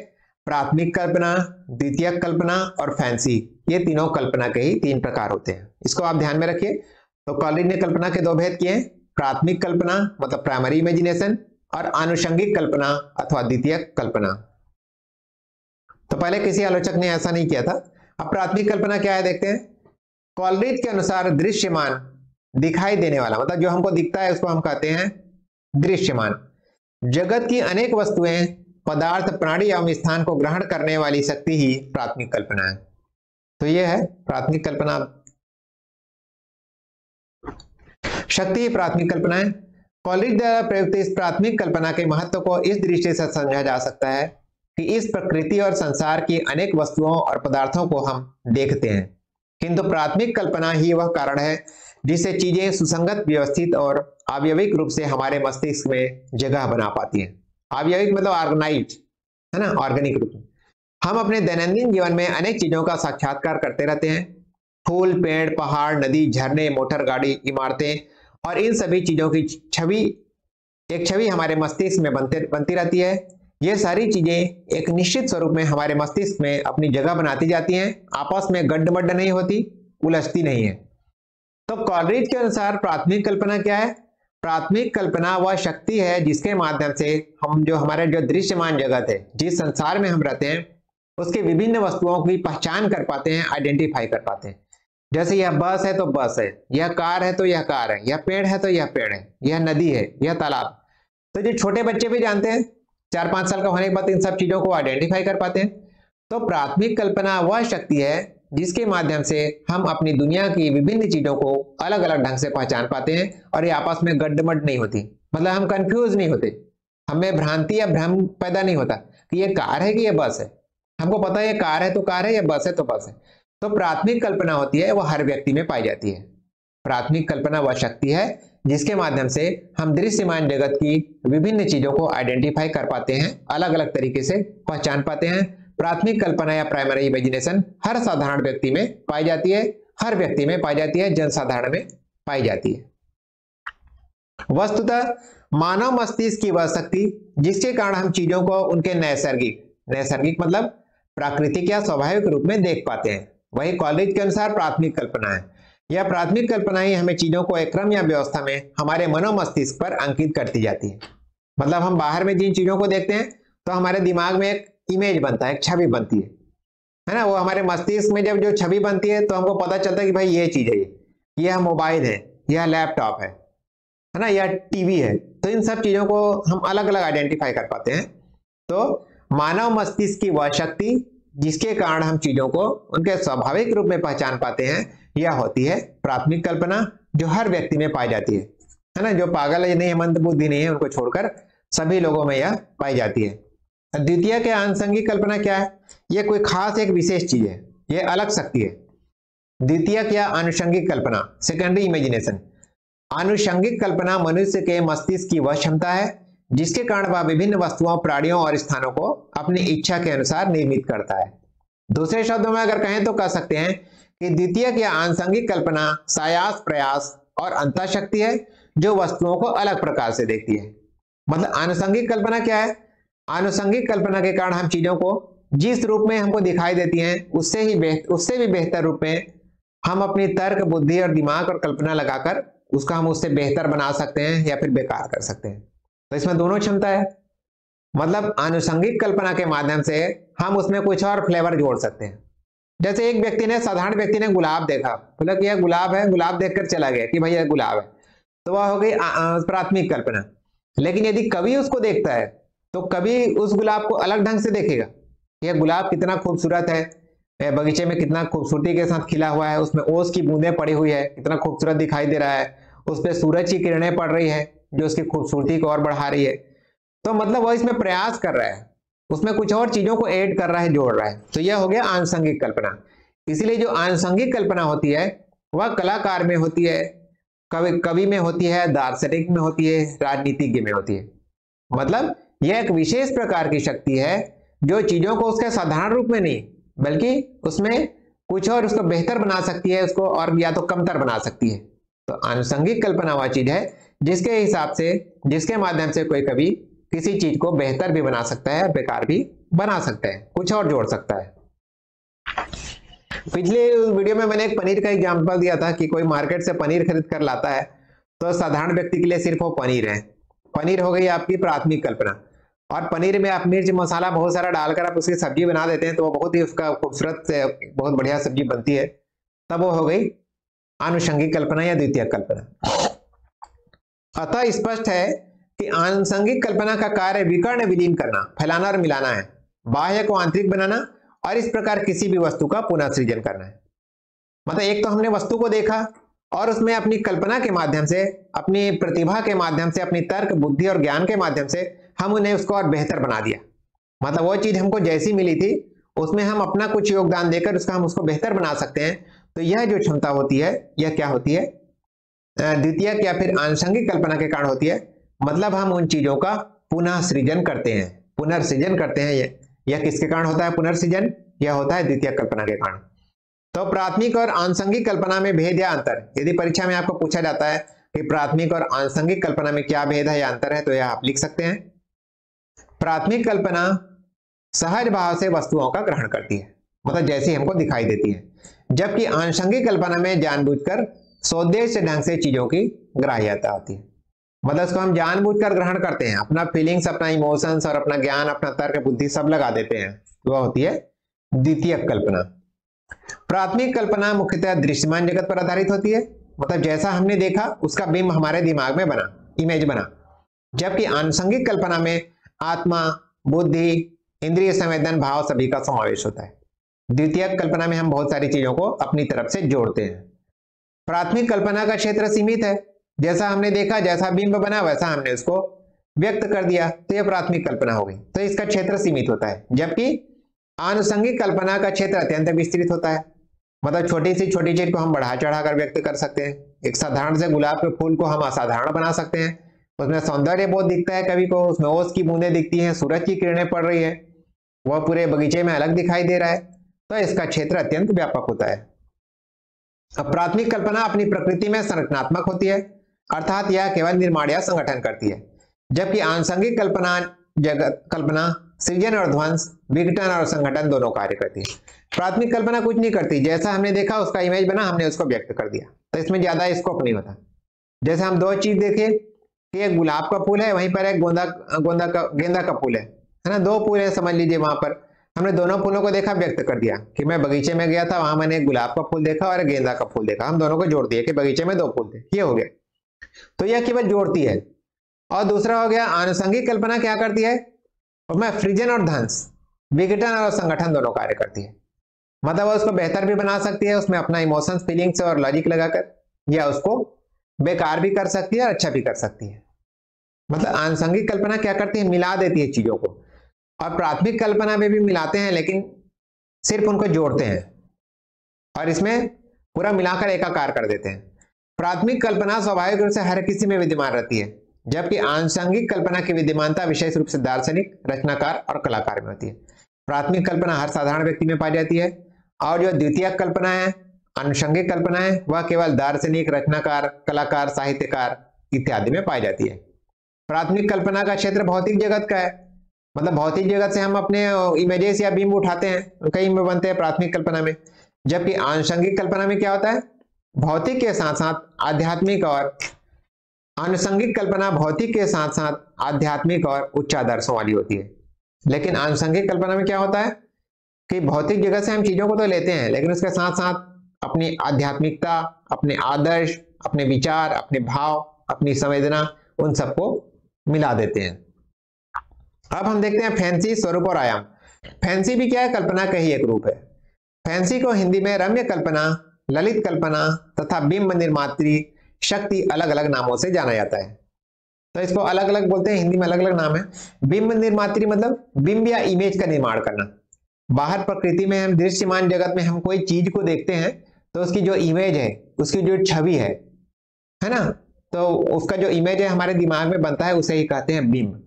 प्राथमिक कल्पना, द्वितीयक कल्पना और फैंसी, ये तीनों कल्पना के ही तीन प्रकार होते हैं। इसको आप ध्यान में रखिए। तो कॉलरिज ने कल्पना के दो भेद किए, प्राथमिक कल्पना मतलब प्राइमरी इमेजिनेशन और आनुषंगिक कल्पना अथवा द्वितीयक कल्पना। तो पहले किसी आलोचक ने ऐसा नहीं किया था। अब प्राथमिक कल्पना क्या है देखते हैं। कॉलरिज के अनुसार दृश्यमान, दिखाई देने वाला, मतलब जो हमको दिखता है उसको हम कहते हैं दृश्यमान। जगत की अनेक वस्तुएं, पदार्थ, प्राणी एवं स्थान को ग्रहण करने वाली शक्ति ही प्राथमिक कल्पना है। तो यह है प्राथमिक कल्पना, शक्ति ही प्राथमिक कल्पना है। कॉलरिज द्वारा प्रयुक्त इस प्राथमिक कल्पना के महत्व को इस दृष्टि से समझा जा सकता है कि इस प्रकृति और संसार की अनेक वस्तुओं और पदार्थों को हम देखते हैं, किंतु प्राथमिक कल्पना ही वह कारण है जिससे चीजें सुसंगत, व्यवस्थित और आवयविक रूप से हमारे मस्तिष्क में जगह बना पाती हैं। आवयविक मतलब ऑर्गेनाइज, है ना, ऑर्गेनिक रूप में। हम अपने दैनंदिन जीवन में अनेक चीजों का साक्षात्कार करते रहते हैं। फूल, पेड़, पहाड़, नदी, झरने, मोटर गाड़ी, इमारतें और इन सभी चीजों की छवि, एक छवि हमारे मस्तिष्क में बनते बनती रहती है। ये सारी चीजें एक निश्चित स्वरूप में हमारे मस्तिष्क में अपनी जगह बनाती जाती हैं, आपस में गड्ढमड्ढ नहीं होती, उलझती नहीं है। तो कॉलरिज के अनुसार प्राथमिक कल्पना क्या है? प्राथमिक कल्पना वह शक्ति है जिसके माध्यम से हम जो हमारे जो दृश्यमान जगत है, जिस संसार में हम रहते हैं, उसके विभिन्न वस्तुओं की पहचान कर पाते हैं, आइडेंटिफाई कर पाते हैं। जैसे यह बस है तो बस है, यह कार है तो यह कार है, यह पेड़ है तो यह पेड़ है, यह नदी है, यह तालाब। तो जो छोटे बच्चे भी जानते हैं, चार पांच साल का होने के बाद इन सब चीजों को आइडेंटिफाई कर पाते हैं। तो प्राथमिक कल्पना वह शक्ति है जिसके माध्यम से हम अपनी दुनिया की विभिन्न चीजों को अलग अलग ढंग से पहचान पाते हैं और ये आपस में गड्ढमड्ढ नहीं होती। मतलब हम कंफ्यूज नहीं होते, हमें भ्रांति या भ्रम पैदा नहीं होता कि यह कार है कि यह बस है। हमको पता है ये कार है तो कार है, यह बस है तो बस है। तो प्राथमिक कल्पना होती है, वह हर व्यक्ति में पाई जाती है। प्राथमिक कल्पना वह शक्ति है जिसके माध्यम से हम दृश्यमान जगत की विभिन्न चीजों को आइडेंटिफाई कर पाते हैं, अलग अलग तरीके से पहचान पाते हैं। प्राथमिक कल्पना या प्राइमरी इमेजिनेशन हर साधारण व्यक्ति में पाई जाती है, हर व्यक्ति में पाई जाती है, जनसाधारण में पाई जाती है। वस्तुतः मानव मस्तिष्क की वह शक्ति जिसके कारण हम चीजों को उनके नैसर्गिक, नैसर्गिक मतलब प्राकृतिक या स्वाभाविक रूप में देख पाते हैं, वही कॉलरिज के अनुसार प्राथमिक कल्पना है। यह प्राथमिक कल्पनाएं हमें चीजों को एक क्रम या व्यवस्था में हमारे मनोमस्तिष्क पर अंकित करती जाती है। मतलब हम बाहर में जिन चीजों को देखते हैं तो हमारे दिमाग में एक इमेज बनता है, एक छवि बनती है, है ना। वो हमारे मस्तिष्क में जब जो छवि बनती है तो हमको पता चलता है कि भाई ये चीज है, यह मोबाइल है, यह लैपटॉप है, है ना, यह टीवी है। तो इन सब चीजों को हम अलग अलग आइडेंटिफाई कर पाते हैं। तो मानव मस्तिष्क की वह शक्ति जिसके कारण हम चीजों को उनके स्वाभाविक रूप में पहचान पाते हैं, यह होती है प्राथमिक कल्पना, जो हर व्यक्ति में पाई जाती है, है ना। जो पागल है नहीं है, मंदबुद्धि नहीं है, उनको छोड़कर सभी लोगों में यह पाई जाती है। द्वितीय के आनुषंगिक कल्पना क्या है? यह कोई खास एक विशेष चीज है, यह अलग शक्ति है। द्वितीय क्या आनुषंगिक कल्पना, सेकेंडरी इमेजिनेशन। आनुषंगिक कल्पना मनुष्य के मस्तिष्क की वह क्षमता है जिसके कारण वह विभिन्न वस्तुओं, प्राणियों और स्थानों को अपनी इच्छा के अनुसार निर्मित करता है। दूसरे शब्दों में अगर कहें तो कह सकते हैं कि द्वितीय की आनुषंगिक कल्पना सायास, प्रयास और अंतःशक्ति है जो वस्तुओं को अलग प्रकार से देखती है। मतलब आनुषंगिक कल्पना क्या है? आनुषंगिक कल्पना के कारण हम चीजों को जिस रूप में हमको दिखाई देती हैं उससे ही बेहतर उससे भी बेहतर रूप में हम अपनी तर्क, बुद्धि और दिमाग और कल्पना लगाकर उसका हम उससे बेहतर बना सकते हैं या फिर बेकार कर सकते हैं। तो इसमें दोनों क्षमता है। मतलब आनुषंगिक कल्पना के माध्यम से हम उसमें कुछ और फ्लेवर जोड़ सकते हैं। जैसे एक व्यक्ति ने साधारण व्यक्ति ने गुलाब देखा, बोला कि यह गुलाब है, गुलाब देखकर चला गया कि भाई यह गुलाब है, तो वह हो गई प्राथमिक कल्पना। लेकिन यदि कवि उसको देखता है तो कवि उस गुलाब को अलग ढंग से देखेगा। यह गुलाब कितना खूबसूरत है, यह बगीचे में कितना खूबसूरती के साथ खिला हुआ है, उसमें ओस की बूंदें पड़ी हुई है, कितना खूबसूरत दिखाई दे रहा है, उस पर सूरज की किरणें पड़ रही है जो उसकी खूबसूरती को और बढ़ा रही है। तो मतलब वह इसमें प्रयास कर रहा है, उसमें कुछ और चीजों को ऐड कर रहा है, जोड़ रहा है। तो यह हो गया आनुषंगिक कल्पना। इसीलिए जो आनुषंगिक कल्पना होती है वह कलाकार में होती है, कवि कवि में होती है, दार्शनिक में होती है, राजनीतिज्ञ में होती है। मतलब यह एक विशेष प्रकार की शक्ति है जो चीजों को उसके साधारण रूप में नहीं बल्कि उसमें कुछ और उसको बेहतर बना सकती है, उसको और या तो कमतर बना सकती है। तो आनुषंगिक कल्पना वह चीज है जिसके हिसाब से, जिसके माध्यम से कोई कभी किसी चीज को बेहतर भी बना सकता है, बेकार भी बना सकता है, कुछ और जोड़ सकता है। पिछले वीडियो में मैंने एक पनीर का एग्जाम्पल दिया था कि कोई मार्केट से पनीर खरीद कर लाता है तो साधारण व्यक्ति के लिए सिर्फ वो पनीर है। पनीर हो गई आपकी प्राथमिक कल्पना। और पनीर में आप मिर्च मसाला बहुत सारा डालकर आप उसकी सब्जी बना देते हैं तो वो बहुत ही उसका खूबसूरत से बहुत बढ़िया सब्जी बनती है। तब वो हो गई आनुषंगिक कल्पना या द्वितीय कल्पना। अतः स्पष्ट है कि आनुषंगिक कल्पना का कार्य विकर्ण, विलीन करना, फैलाना और मिलाना है, बाह्य को आंतरिक बनाना और इस प्रकार किसी भी वस्तु का पुनः सृजन करना है। मतलब एक तो हमने वस्तु को देखा और उसमें अपनी कल्पना के माध्यम से, अपनी प्रतिभा के माध्यम से, अपनी तर्क, बुद्धि और ज्ञान के माध्यम से हम उन्हें उसको और बेहतर बना दिया। मतलब वो चीज हमको जैसी मिली थी उसमें हम अपना कुछ योगदान देकर उसका हम उसको बेहतर बना सकते हैं। तो यह जो क्षमता होती है यह क्या होती है? द्वितीयक या फिर आनुषंगिक कल्पना के कारण होती है। मतलब हम उन चीजों का पुनः सृजन करते हैं, पुनर्सृजन करते हैं। यह किसके कारण होता है पुनर्सृजन? यह होता है द्वितीयक कल्पना के कारण। तो प्राथमिक और आनुषंगिक कल्पना में भेद या अंतर, यदि परीक्षा में आपको पूछा जाता है कि प्राथमिक और आनुषंगिक कल्पना में क्या भेद है या अंतर है, तो यह आप लिख सकते हैं। प्राथमिक कल्पना सहज भाव से वस्तुओं का ग्रहण करती है, मतलब जैसी हमको दिखाई देती है, जबकि आनुषंगिक कल्पना में जानबूझकर स्वदेश ढंग से चीजों की ग्राह्यता होती है। मतलब उसको हम जानबूझकर ग्रहण करते हैं, अपना फीलिंग्स, अपना इमोशंस और अपना ज्ञान, अपना तर्क, बुद्धि सब लगा देते हैं। वह होती है द्वितीयक कल्पना। प्राथमिक कल्पना मुख्यतः दृश्यमान जगत पर आधारित होती है, मतलब जैसा हमने देखा उसका बिंब हमारे दिमाग में बना, इमेज बना। जबकि आनुषंगिक कल्पना में आत्मा, बुद्धि, इंद्रिय संवेदन, भाव सभी का समावेश होता है। द्वितीयक कल्पना में हम बहुत सारी चीजों को अपनी तरफ से जोड़ते हैं। प्राथमिक कल्पना का क्षेत्र सीमित है, जैसा हमने देखा, जैसा बिंब बना वैसा हमने उसको व्यक्त कर दिया, तो यह प्राथमिक कल्पना हो गई। तो इसका क्षेत्र सीमित होता है। जबकि आनुषंगिक कल्पना का क्षेत्र अत्यंत विस्तृत होता है, मतलब छोटी सी छोटी चीज को हम बढ़ा चढ़ा कर व्यक्त कर सकते हैं। एक साधारण से गुलाब के फूल को हम असाधारण बना सकते हैं, उसमें सौंदर्य बहुत दिखता है कवि को, उसमें ओस की बूंदें दिखती हैं, सूरज की किरणें पड़ रही है, वह पूरे बगीचे में अलग दिखाई दे रहा है। तो इसका क्षेत्र अत्यंत व्यापक होता है। अब प्राथमिक कल्पना अपनी प्रकृति में संरचनात्मक होती है, अर्थात यह केवल निर्माण या संगठन करती है। जबकि आनुषंगिक कल्पना जगत, कल्पना सृजन और ध्वंस, विघटन और संगठन दोनों कार्य करती है। प्राथमिक कल्पना कुछ नहीं करती, जैसा हमने देखा उसका इमेज बना, हमने उसको व्यक्त कर दिया, तो इसमें ज्यादा स्कोप नहीं होता। जैसे हम दो चीज देखें, एक गुलाब का फूल है, वहीं पर एक गोंदा गोंदा का गेंदा का फूल है, है ना, दो फूल है समझ लीजिए। वहां पर हमने दोनों फूलों को देखा, व्यक्त कर दिया कि मैं बगीचे में गया था, वहां मैंने गुलाब का फूल देखा और गेंदा का फूल देखा, हम दोनों को जोड़ दिया कि बगीचे में दो फूल थे, ये हो गया। तो यह केवल जोड़ती है। और दूसरा हो गया आनुषंगिक कल्पना, क्या करती है उसमें फ्रिजन और ध्वंस, विघटन और संगठन दोनों कार्य करती है, मतलब वह उसको बेहतर भी बना सकती है, उसमें अपना इमोशंस फीलिंग्स और लॉजिक लगाकर, या उसको बेकार भी कर सकती है और अच्छा भी कर सकती है। मतलब आनुषंगिक कल्पना क्या करती है, मिला देती है चीजों को, और प्राथमिक कल्पना में भी मिलाते हैं लेकिन सिर्फ उनको जोड़ते हैं, और इसमें पूरा मिलाकर एकाकार कर देते हैं। प्राथमिक कल्पना स्वाभाविक रूप से हर किसी में विद्यमान रहती है, जबकि आनुषंगिक कल्पना की विद्यमानता विशेष रूप से दार्शनिक, रचनाकार और कलाकार में होती है। प्राथमिक कल्पना हर साधारण व्यक्ति में पाई जाती है, और जो द्वितीयक कल्पना है, आनुषंगिक कल्पना है, वह केवल दार्शनिक, रचनाकार, कलाकार, साहित्यकार इत्यादि में पाई जाती है। प्राथमिक कल्पना का क्षेत्र भौतिक जगत का है, मतलब भौतिक जगत से हम अपने इमेजेस या बिंब उठाते हैं, कई में बनते हैं प्राथमिक कल्पना में। जबकि आनुषंगिक कल्पना में क्या होता है, भौतिक के साथ साथ आध्यात्मिक, और आनुषंगिक कल्पना भौतिक के साथ साथ आध्यात्मिक और उच्च आदर्शों वाली होती है। लेकिन आनुषंगिक कल्पना में क्या होता है कि भौतिक जगत से हम चीजों को तो लेते हैं, लेकिन उसके साथ साथ अपनी आध्यात्मिकता, अपने आदर्श, अपने विचार, अपने भाव, अपनी संवेदना, उन सबको मिला देते हैं। अब हम देखते हैं फैंसी, स्वरूप और आयाम। फैंसी भी क्या है, कल्पना का ही एक रूप है। फैंसी को हिंदी में रम्य कल्पना, ललित कल्पना तथा बिंब निर्मात्री शक्ति अलग अलग नामों से जाना जाता है, तो इसको अलग अलग बोलते हैं, हिंदी में अलग अलग नाम है। बिंब निर्मात्री मतलब बिंब या इमेज का निर्माण करना। बाहर प्रकृति में हम दृश्यमान जगत में हम कोई चीज को देखते हैं तो उसकी जो इमेज है, उसकी जो छवि है, है ना, तो उसका जो इमेज है हमारे दिमाग में बनता है, उसे ही कहते हैं बिंब।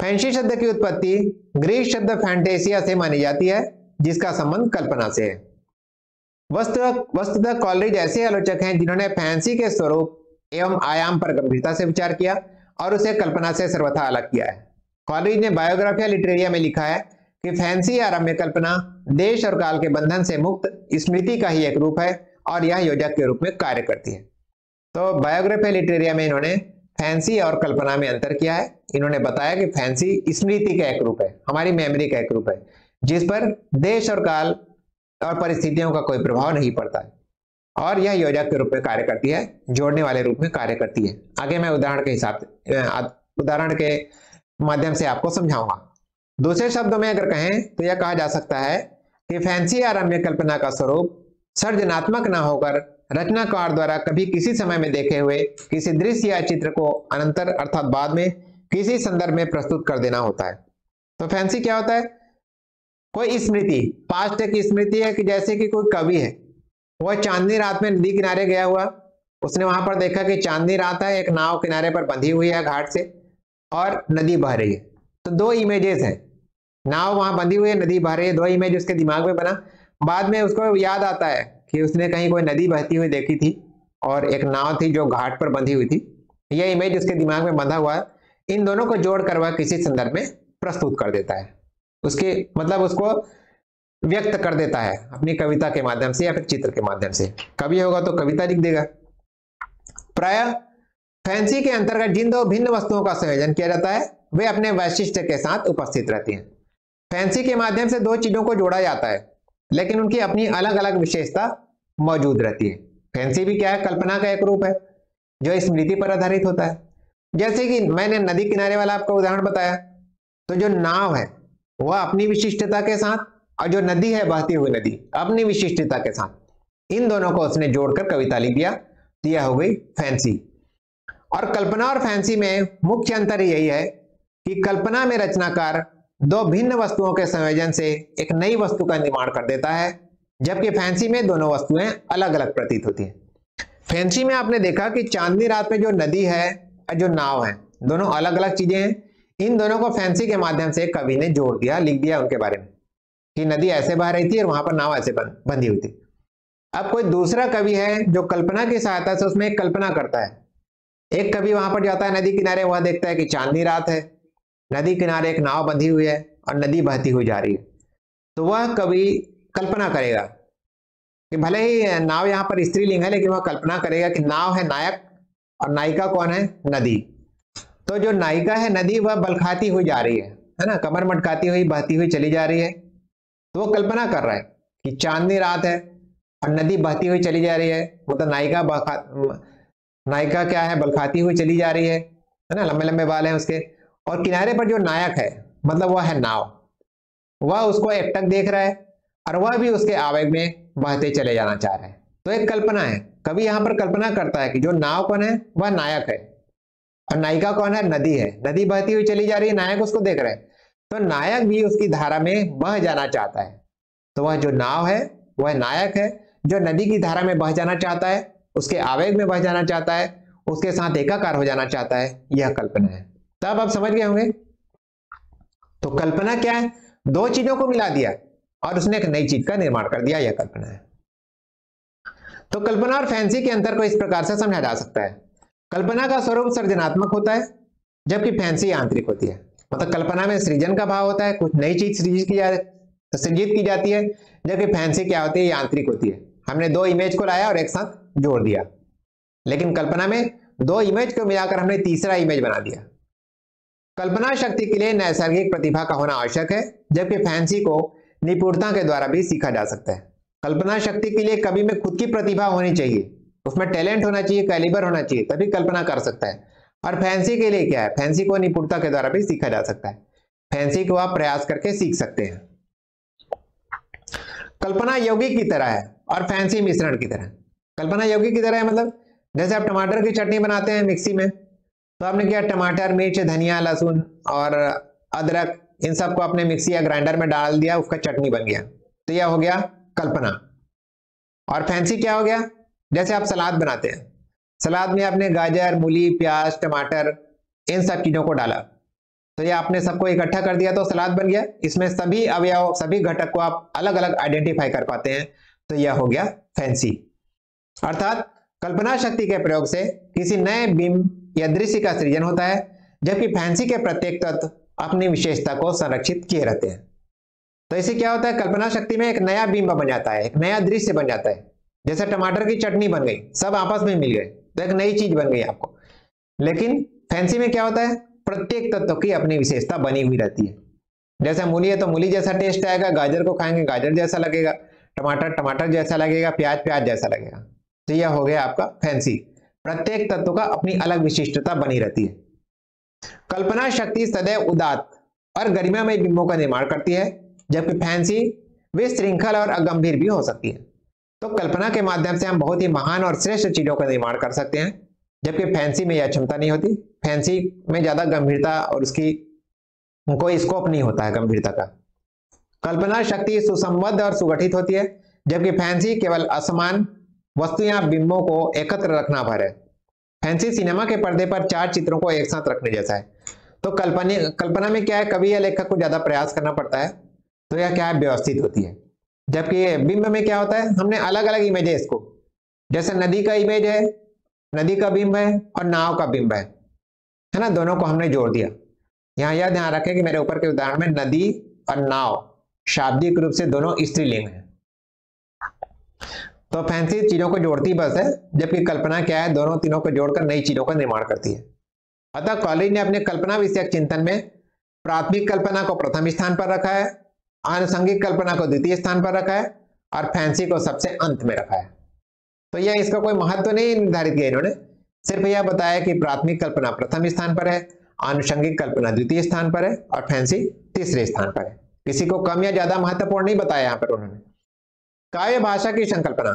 फैंसी शब्द की उत्पत्ति ग्रीक शब्द फैंटेसिया से मानी जाती है, जिसका संबंध कल्पना से है। वस्तुतः कॉलरिज ऐसे आलोचक हैं जिन्होंने फैंसी के स्वरूप एवं आयाम पर गंभीरता से विचार किया और उसे कल्पना से सर्वथा अलग किया है। कॉलरिज ने बायोग्राफिया लिटरेरिया में लिखा है कि फैंसी या रम्य कल्पना देश और काल के बंधन से मुक्त स्मृति का ही एक रूप है और यह योजक के रूप में कार्य करती है। तो बायोग्राफिया लिटरेरिया में इन्होंने फैंसी और कल्पना में अंतर किया है। इन्होंने बताया कि फैंसी स्मृति का एक रूप है, हमारी मेमोरी का एक रूप है, जिस पर देश और काल और परिस्थितियों का कोई प्रभाव नहीं पड़ता है, और यह योजक के रूप में कार्य करती है, जोड़ने वाले रूप में कार्य करती है। आगे मैं उदाहरण के हिसाब से, उदाहरण के माध्यम से आपको समझाऊंगा। दूसरे शब्दों में अगर कहें तो यह कहा जा सकता है कि फैंसी या रम्य कल्पना का स्वरूप सर्जनात्मक ना होकर रचनाकार द्वारा कभी किसी समय में देखे हुए किसी दृश्य या चित्र को अनंतर अर्थात बाद में किसी संदर्भ में प्रस्तुत कर देना होता है। तो फैंसी क्या होता है, कोई स्मृति, पास्ट की स्मृति है कि जैसे कि कोई कवि है, वह चांदनी रात में नदी किनारे गया हुआ, उसने वहां पर देखा कि चांदनी रात है, एक नाव किनारे पर बंधी हुई है घाट से और नदी बह रही है। तो दो इमेजेस हैं, नाव वहां बंधी हुई है, नदी बह रही है, दो इमेज उसके दिमाग में बना। बाद में उसको याद आता है कि उसने कहीं कोई नदी बहती हुई देखी थी और एक नाव थी जो घाट पर बंधी हुई थी, यह इमेज उसके दिमाग में बंधा हुआ है। इन दोनों को जोड़कर वह किसी संदर्भ में प्रस्तुत कर देता है, उसके मतलब उसको व्यक्त कर देता है अपनी कविता के माध्यम से या फिर चित्र के माध्यम से। कवि होगा तो कविता लिख देगा। प्रायः फैंसी के अंतर्गत जिन दो भिन्न वस्तुओं का संयोजन किया जाता है वे अपने वैशिष्ट्य के साथ उपस्थित रहती हैं। फैंसी के माध्यम से दो चीजों को जोड़ा जाता है, लेकिन उनकी अपनी अलग अलग विशेषता मौजूद रहती है। फैंसी भी क्या है, कल्पना का एक रूप है जो स्मृति पर आधारित होता है। जैसे कि मैंने नदी किनारे वाला आपको उदाहरण बताया, तो जो नाव है वह अपनी विशिष्टता के साथ और जो नदी है, बहती हुई नदी, अपनी विशिष्टता के साथ, इन दोनों को उसने जोड़कर कविता लिख दिया, तो यह हो गई फैंसी। और कल्पना और फैंसी में मुख्य अंतर यही है कि कल्पना में रचनाकार दो भिन्न वस्तुओं के संयोजन से एक नई वस्तु का निर्माण कर देता है, जबकि फैंसी में दोनों वस्तुएं अलग अलग प्रतीत होती हैं। फैंसी में आपने देखा कि चांदनी रात में जो नदी है और जो नाव है, दोनों अलग अलग चीजें हैं। इन दोनों को फैंसी के माध्यम से कवि ने जोड़ दिया, लिख दिया उनके बारे में कि नदी ऐसे बह रही थी और वहां पर नाव ऐसे बंधी हुई थी। अब कोई दूसरा कवि है जो कल्पना की सहायता से उसमें कल्पना करता है। एक कवि वहां पर जाता है नदी किनारे, वह देखता है कि चांदनी रात है, नदी किनारे एक नाव बंधी हुई है और नदी बहती हुई जा रही है, तो वह कवि कल्पना करेगा कि भले ही नाव यहाँ पर स्त्रीलिंग है, लेकिन वह कल्पना करेगा कि नाव है नायक और नायिका कौन है, नदी। तो जो नायिका है नदी वह बलखाती हुई जा रही है, है ना, कमर मटकाती हुई बहती हुई चली जा रही है। तो वो कल्पना कर रहा है कि चांदनी रात है और नदी बहती हुई चली जा रही है, मतलब नायिका नायिका क्या है, बलखाती हुई चली जा रही है, है ना, लंबे लंबे बाल हैं उसके। और किनारे पर जो नायक है मतलब वह है नाव, वह उसको एकटक देख रहा है और वह भी उसके आवेग में बहते चले जाना चाह रहा है। तो एक कल्पना है, कवि यहाँ पर कल्पना करता है कि जो नाव कौन है वह नायक है और नायिका कौन है, नदी है, नदी बहती हुई चली जा रही है, नायक उसको देख रहा है। तो नायक भी उसकी धारा में बह जाना चाहता है, तो वह जो नाव है वह नायक है जो नदी की धारा में बह जाना चाहता है, उसके आवेग में बह जाना चाहता है, उसके साथ एकाकार हो जाना चाहता है, यह कल्पना है। तब आप समझ गए होंगे। तो कल्पना क्या है, दो चीजों को मिला दिया और उसने एक नई चीज का निर्माण कर दिया, यह कल्पना है। तो कल्पना और फैंसी के अंतर को इस प्रकार से समझा जा सकता है। कल्पना का स्वरूप सृजनात्मक होता है जबकि फैंसी आंतरिक होती है। मतलब कल्पना में सृजन का भाव होता है, कुछ नई चीज सृजित की जा सृजित की जाती है, जबकि फैंसी क्या होती है, यांत्रिक होती है। हमने दो इमेज को लाया और एक साथ जोड़ दिया, लेकिन कल्पना में दो इमेज को मिलाकर हमने तीसरा इमेज बना दिया। कल्पना शक्ति के लिए नैसर्गिक प्रतिभा का होना आवश्यक है, जबकि फैंसी को निपुणता के द्वारा भी सीखा जा सकता है। कल्पना शक्ति के लिए कवि में खुद की प्रतिभा होनी चाहिए, उसमें टैलेंट होना चाहिए, कैलिबर होना चाहिए, तभी कल्पना कर सकता है। और फैंसी के लिए क्या है, फैंसी को निपुणता के द्वारा भी सीखा जा सकता है, फैंसी को आप प्रयास करके सीख सकते हैं। कल्पना यौगिक की तरह है और फैंसी मिश्रण की तरह। कल्पना यौगिक की तरह है मतलब जैसे आप टमाटर की चटनी बनाते हैं मिक्सी में, तो आपने क्या टमाटर, मिर्च, धनिया, लहसुन और अदरक, इन सबको आपने मिक्सी या ग्राइंडर में डाल दिया, उसका चटनी बन गया, तो यह हो गया कल्पना। और फैंसी क्या हो गया, जैसे आप सलाद बनाते हैं, सलाद में आपने गाजर, मूली, प्याज, टमाटर, इन सब चीजों को डाला, तो यह आपने सबको इकट्ठा कर दिया तो सलाद बन गया। इसमें सभी अवयव, सभी घटक को आप अलग अलग आइडेंटिफाई कर पाते हैं, तो यह हो गया फैंसी। अर्थात कल्पना शक्ति के प्रयोग से किसी नए बिंब या दृश्य का सृजन होता है, जबकि फैंसी के प्रत्येक तत्व अपनी विशेषता को संरक्षित किए रहते हैं। तो इसे क्या होता है, कल्पना शक्ति में एक नया बिंब बन जाता है, एक नया दृश्य बन जाता है। जैसे टमाटर की चटनी बन गई, सब आपस में मिल गए, तो एक नई चीज बन गई आपको। लेकिन फैंसी में क्या होता है, प्रत्येक तत्व की अपनी विशेषता बनी हुई रहती है। जैसे मूली है तो मूली जैसा टेस्ट आएगा, गाजर को खाएंगे गाजर जैसा लगेगा, टमाटर टमाटर जैसा लगेगा, प्याज प्याज जैसा लगेगा। तो यह हो गया आपका फैंसी, प्रत्येक तत्व का अपनी अलग विशिष्टता बनी रहती है। कल्पना शक्ति सदैव उदात और गरिमा में बिंबों का निर्माण करती है, जबकि फैंसी विशृंखल और अगंभीर भी हो सकती है। तो कल्पना के माध्यम से हम बहुत ही महान और श्रेष्ठ चीजों का निर्माण कर सकते हैं, जबकि फैंसी में यह क्षमता नहीं होती। फैंसी में ज्यादा गंभीरता और उसकी कोई स्कोप नहीं होता है गंभीरता का। कल्पना शक्ति सुसंबद्ध और सुगठित होती है, जबकि फैंसी केवल असमान वस्तुएं, बिंबों को एकत्र रखना भर है। फैंसी सिनेमा के पर्दे पर चार चित्रों को एक साथ रखने जैसा है। तो कल्पना कल्पना में क्या है, कवि या लेखक को ज्यादा प्रयास करना पड़ता है, तो यह क्या है, व्यवस्थित होती है। जबकि बिंब में क्या होता है, हमने अलग अलग इमेज है इसको, जैसे नदी का इमेज है, नदी का बिंब है और नाव का बिंब है, है ना, दोनों को हमने जोड़ दिया। यहाँ यह ध्यान रखें कि मेरे ऊपर के उदाहरण में नदी और नाव शाब्दिक रूप से दोनों स्त्रीलिंग है। तो फैंसी चीजों को जोड़ती बस है, जबकि कल्पना क्या है, दोनों तीनों को जोड़कर नई चीजों का निर्माण करती है। अतः कॉलरिज ने अपने कल्पना विषयक चिंतन में प्राथमिक कल्पना को प्रथम स्थान पर रखा है, आनुषंगिक कल्पना को द्वितीय स्थान पर रखा है और फैंसी को सबसे अंत में रखा है। तो यह इसका कोई महत्व तो नहीं निर्धारित किया इन्होंने, सिर्फ यह बताया कि प्राथमिक कल्पना प्रथम स्थान पर है, आनुषंगिक कल्पना द्वितीय स्थान पर है और फैंसी तीसरे स्थान पर है। किसी को कम या ज्यादा महत्वपूर्ण नहीं बताया यहाँ पर उन्होंने। काव्य भाषा की संकल्पना,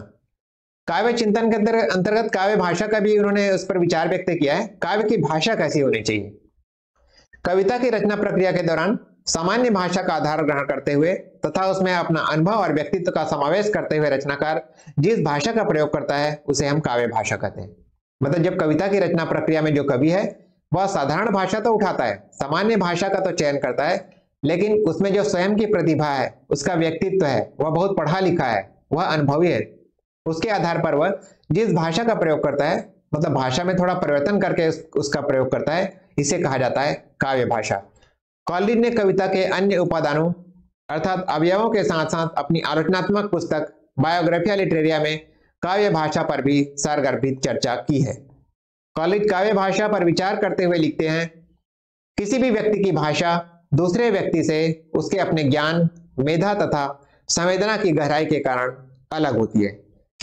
काव्य चिंतन के अंतर्गत काव्य भाषा का भी उन्होंने उस पर विचार व्यक्त किया है। काव्य की भाषा कैसी होनी चाहिए, कविता की रचना प्रक्रिया के दौरान सामान्य भाषा का आधार ग्रहण करते हुए तथा उसमें अपना अनुभव और व्यक्तित्व का समावेश करते हुए रचनाकार जिस भाषा का प्रयोग करता है उसे हम काव्य भाषा कहते हैं। मतलब जब कविता की रचना प्रक्रिया में जो कवि है वह साधारण भाषा तो उठाता है, सामान्य भाषा का तो चयन करता है, लेकिन उसमें जो स्वयं की प्रतिभा है, उसका व्यक्तित्व है, वह बहुत पढ़ा लिखा है, वह अनुभवी है, उसके आधार पर वह जिस भाषा का प्रयोग करता है, मतलब भाषा में थोड़ा परिवर्तन करके उसका प्रयोग करता है, इसे कहा जाता है काव्य भाषा। कॉलरिज ने कविता के अन्य उपादानों अर्थात अवयवों के साथ साथ अपनी आलोचनात्मक पुस्तक बायोग्राफिया लिटरेरिया में काव्य भाषा पर भी सरगर्भित चर्चा की है। कॉलरिज काव्य भाषा पर विचार करते हुए लिखते हैं, किसी भी व्यक्ति की भाषा दूसरे व्यक्ति से उसके अपने ज्ञान, मेधा तथा संवेदना की गहराई के कारण अलग होती है।